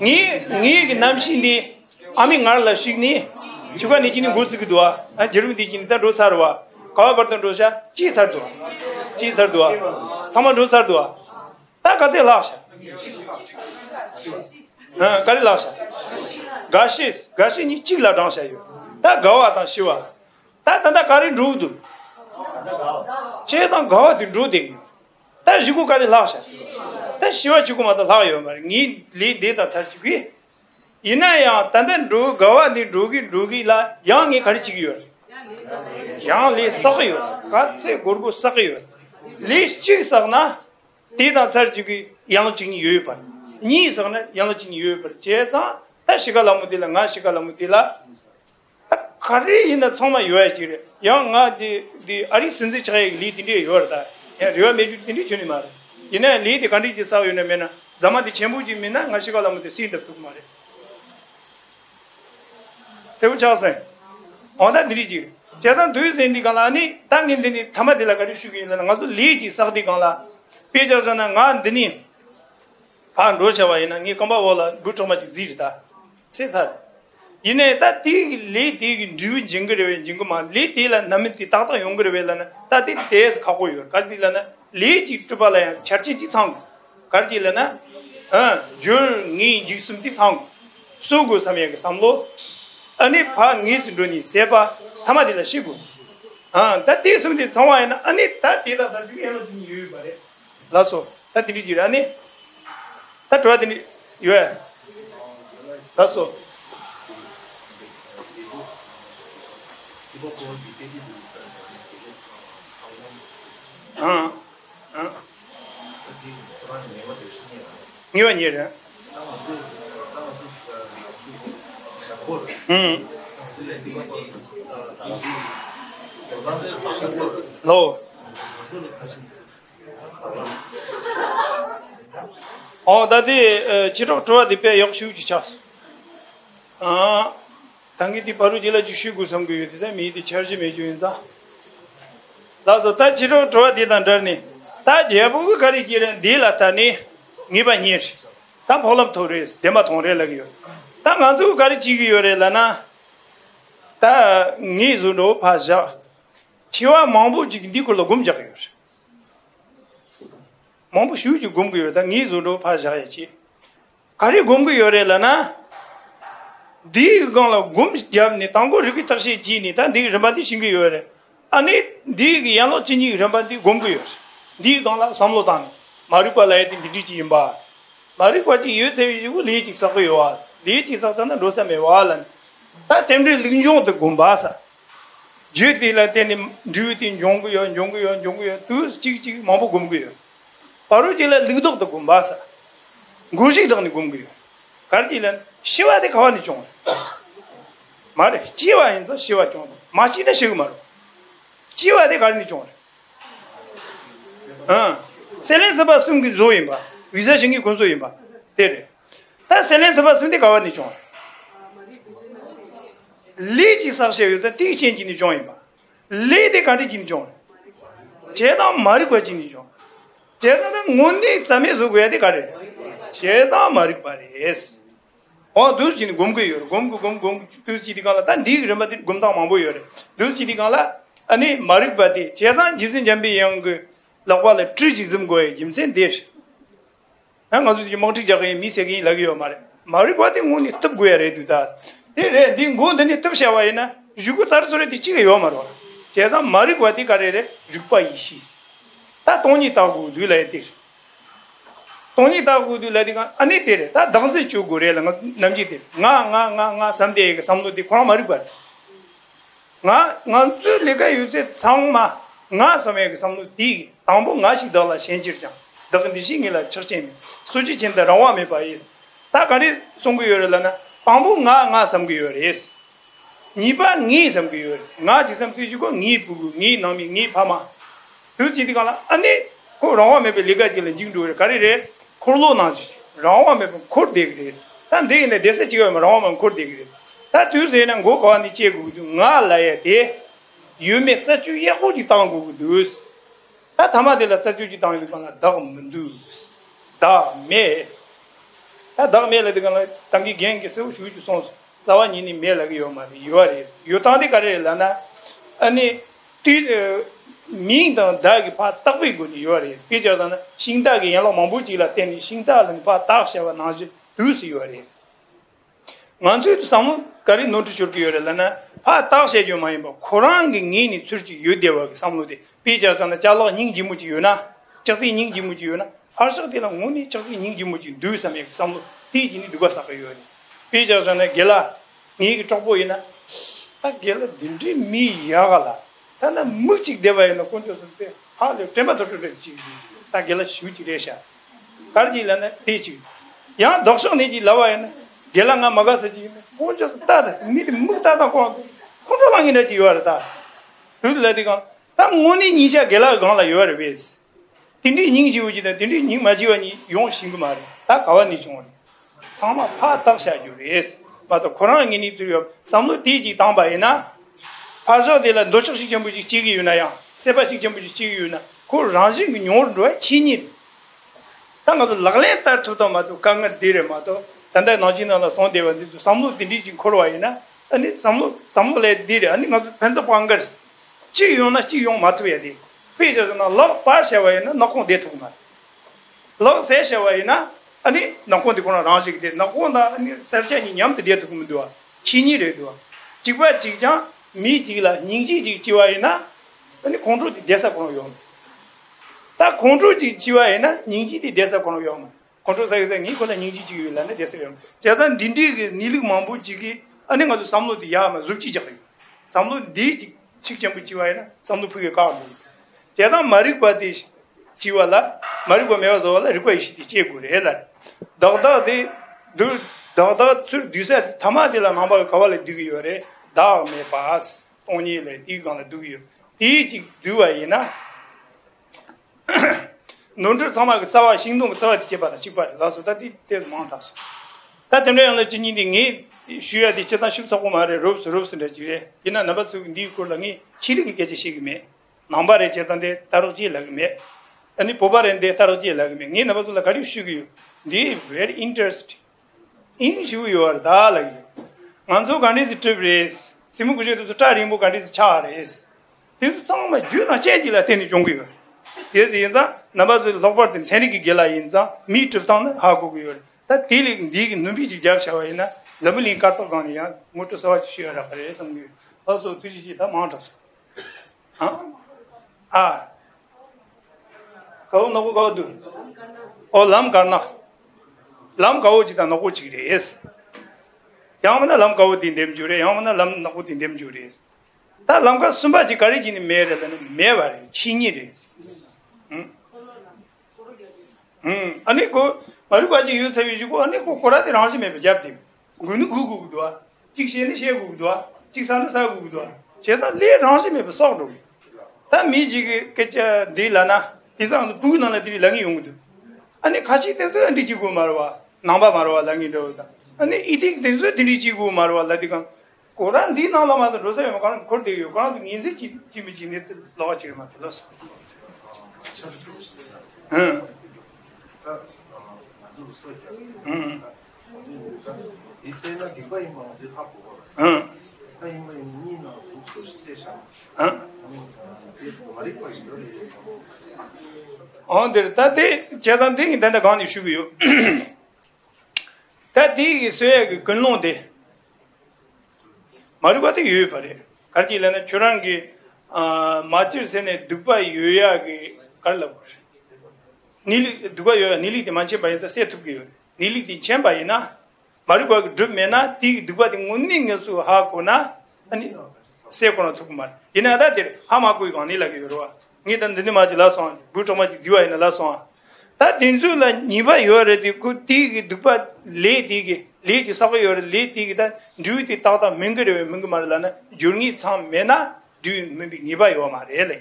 ni namshindi ami ngarla shigni chuga ni chini gosik dua jerum di chini ta dosha rwa kawa bartan dosha chi sar dua sama dosha dua ta kaze lasha Kari lasha. Gashi ni chigla dansha yo. Ta gawa ta shiwa. Ta tanda kari rudu. Che tan gawa ti rudu. Ta jigu kari lasha. 다 시와지고마다 나요 말. 니 데이터 서치기. 이나야 단단 루 가와디 루기 루기라 양이 가르치기요. 양이 서요. 같이 고르고 서요. 리치 서나 데이터 서치기 양증이 요요. 니 서나 양증이 요요. 제가 다시가라무딜라 나시가라무딜라 카레이나 정말 요야지. 양아디 아리 신지 차이 리디리 요다. 야 리와 메디티니 주니 말. 이나 리디 간디지 사요네 메나 자마디 쳔부지 메나 나시가라무데 신답도 말. 세우차세. 어다 드리지. 제가 두이센디 간라니 당긴디니 담아딜라 가리슈기나 나도 리지 사디 간라. 페저잖아 나디니. 아 로자와이나 니 컴바올라 루토마지 지르다. 세사. 이내 따티 레티 주 징거레 징거마 레티라 남티 따타 용거레벨라나 따티 테스 가고요 가지라나 레지 트발라 차치티 상 가지라나 줄니 직숨티 상 소고 삼야게 삼로 아니 파 니스도니 세바 타마딜라 시고 따티 숨디 상와이나 아니 따티다 살지 에너지 유이 바레 라소 따티 지라니 따트라디 유에 라소 다디 지로 트와디 페 역슈지 차스 당기디 바로 질러 주시고 섬겨야 미디 처지 매주인사 나서 다 지로 도와디던 더니 다 제부가 가리기는 딜라타니 니바니 다 볼럼 토레스 데마 통레라기요 다 간주 가리지기요레라나 다 니즈노 파자 치와 망부 지기디콜로 곰자기요 망부 슈지 곰고요 다 니즈노 파자야지 가리 곰고요레라나 디 간라 곰잡니 당고 리기 탁시 지니 다 디 르바디 싱기 요레 아니 디 야노 지니 르바디 곰고 요스 디 간라 삼로탄 마루팔라이 디디지 임바 마루과지 요세 유고 리지 사고 요아 리지 사잖아 로세 메와란 다 템리 링종도 곰바사 지디라 테니 듀티 용고 요 두스 지지 마보 곰고 요 바로 지라 링독도 곰바사 고지당니 곰고 요 가르디란 시와데 가와니 종 말에 지와인서 시와 종 마시네 시우마로 지와데 가르니 종 셀렌스바 숨기 조임바 위자싱이 군조임바 데레 다 셀렌스바 숨데 가와니 종 리지 사셔요데 티첸지니 종임바 레데 가르지니 종 제다 마르고지니 종 제다는 뭔데 자메서 고야데 가레 제다 마르바레스 두지니 곰고요. 곰고 두지디 간라 단 디그르마디 곰다 망보요. 두지디 간라 아니 마르바디 제단 짐진 잠비 영그 라과레 트지즘 고에 짐센 데시. 한가지 몽티 자게 미세기 라기요 마레. 마르바디 몬이 탑 고야레 두다. 데레 딩고데니 탑 샤와이나 주고 따르소레 디치게요 마로. 제단 마르바디 가레레 죽파 이시. 다 돈이 타고 둘라이티. 돈이 타고 둘라디가 아니 데레 다 당시 주고래랑 남지데 나나나나 삼대에 삼도디 코라 마르바 나난 줄리가 유제 상마 나 섬에 삼도디 당보 나시 달라 셴지르장 더근디싱이라 처체미 수지진다 라와메 바이 다 가리 송고여라나 방보 나나 삼고여레스 니바 니 삼고여레 나 지삼티 주고 니 부고 니 남이 니 파마 두지디가라 아니 코 라와메 빌리가 질 징도레 가리레 코로나지 라오마메 코르데그레 산데네 데세지가 라오마 코르데그레 다 튜즈에는 고고니 체고 나라에데 유메 사주 야고지 당고 두스 다 담아데라 사주지 당이거나 다문두 다메 다 다메레데거나 당기 겐게서 주주 손 자와니니 메라기요 마비 요아리 요타데 가레라나 아니 티 민다 다기 파 딱비고니 요레 피자다나 신다기 야로 망부지라 테니 신다는 파 딱샤와 나지 두스 요레 만주 사무 가리 노트 줄기 요레라나 파 딱샤 요마이보 코랑기 니니 줄지 요데와 삼로데 피자다나 잘로 닝지무지 요나 저시 닝지무지 요나 harçak diye lan onu çakı ningi muci dövüş amir samlo ti cini duga sakıyor ne pişer zana gela niye çok boyu na ta gela dindi mi yağala ta na mucik devaya na konuşuyorsun pe halı tema dokunacak ta gela şuçi reşa karji lan ne ti cini ya doksan ne cini lava ne gela nga magası cini konuşuyorsun ta da niye muhta da konuşuyorlar yine cini var da öyle dedi kan ta onu niye gela gana yuvar biz dinli ning jiujide dinli ning majiwani yong singmar ta kawani chungwa sama pha taksha jures ba to kurang ni turiyo samlo tiji tamba ina phaso de la dochok sikjem buji chigi yuna ya sepa sikjem buji chigi yuna ko ranjing nyor do chini tanga to lagle tar to ma to kangar dire ma to tanda nojina la son deva samlo dinli ji khorwa ina ani samlo le dire ani ngad phensa pangars chi yuna chi yong matwe de pejazana log parshawayna nakon de thuma log seshawayna ani nakon de kono ranjik de nakon da ani sarchani nyam de thum duwa chini re duwa jigwa jigja mi jigla ningji ji jiwayna ani konru de desa kono yom ta konru ji jiwayna ningji de desa kono yom konru sa ge ngi kono ningji ji yula ne desa yom jadan dindi nilig mambu jigi ani ngadu samlo de ya ma zupchi jagi samlo de chikjem bu jiwayna samlo phige ka yada marikbadish jiwala marikba mevzola rikoishi chegure ela dogda de dur dogda tur düse tamadela mamba kavale dugiyore da me pas onile digana dugiyo ti duayina nondur sama sawa singdom sawa chebana chibara laso da ti te montas ta temle on jinni dingi shuya di chetan shub sakumare robs ne jire ina nabasu ndi kolangi chirigi geje shigme number ejende taroji lagme ani pobar ende taroji lagme ni nabazula kari shugyu the very interest in you your dalag manzo gandis tribes simu guje to tari mo gandis chares tin tong ma ju na cheji la teni jongyu ye yinda nabazul lopar tin seniki gela yinza mi tong ha gugyu ta tiling dig nubi ji jab shawaina zabuli karto gani ya moto sawach shiara pare samgyu also tiji ta mantas ha आ कौन नको गदु ओ लम काओ जिता नको चिरे यस यामना लम काओ दिन देम जुरे यामना लम नको दिन देम जुरे ता लम का सुंबा जी कारी जिनी मेरे दने मेवार छिनी रे अनि को मारु बाजी यु सेवी जी को अनि को कोरा दे राज में जब दे गुनु गुगु दुआ चिक्षे ने शे गुगु दुआ चिसाने सा गुगु दुआ जेसा ले राज में बसो दो 다 미지게 깨져 딜라나 이상 부근하는 딜이 랑이 용도 아니 같이 때도 안 지고 말아 남바 말아 랑이도다 아니 이득 되서 딜이 지고 말아 라디가 고란 디나라마도 로세요 그런 걸 되요 그런 인지 김미진에 나와 지금 맞았어 이세나 디바이 마저 하고 Ondirta de jadan ding danda gani şuguyu. Ta digi söye günlon de. Marugati yu pare. Karjilana churangi matir sene Dubai yuya ki karlabur. Nili Dubai yuya nili de manche bayta se tukiyor. Nili de chembayina 마르고 드메나 티 두바딩 운닝에서 하고나 아니 세고나 두고만 이나다데 하마고 이거니 라기요와 니단 드니마지 라손 부토마지 디와이나 라손 다 딘줄라 니바 요레디 쿠티 두바 레디게 레지 사고 요레 레디다 듀티 타다 맹거레 맹거마라나 줄니 참 메나 듀 맹비 니바 요마레레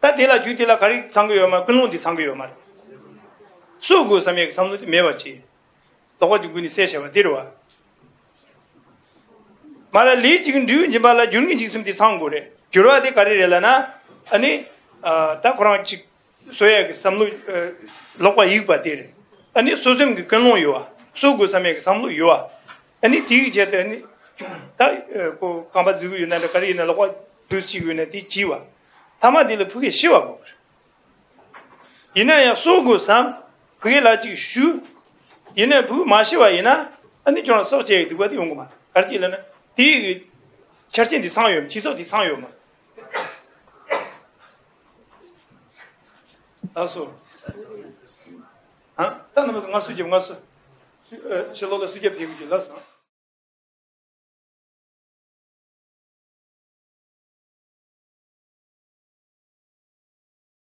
다 데라 주티라 가리 상고 요마 근노디 상고 요마 수고 삼에 삼노디 메바치 도고지 군이 세셔와 데려와 말아 리지군 듀지 말아 준기 지숨디 상고래 교라데 가리래라나 아니 다 코로나치 소야 삼루 로과 이바데래 아니 소즘기 근노요와 소고 삼에 삼루요와 아니 디제데 아니 다고 감바지고 유나데 가리나 로과 두치고네 디지와 타마딜 푸게 시와고 이나야 소고 삼 그게라지 슈 이네 부 마시와 이나 아니 저 서제 두가디 용고마 알지는 디 절진디 상요 지소디 상요마 다소 Ha? Tanımızın nasıl gibi nasıl? Çılalı su gibi gibi lan sana.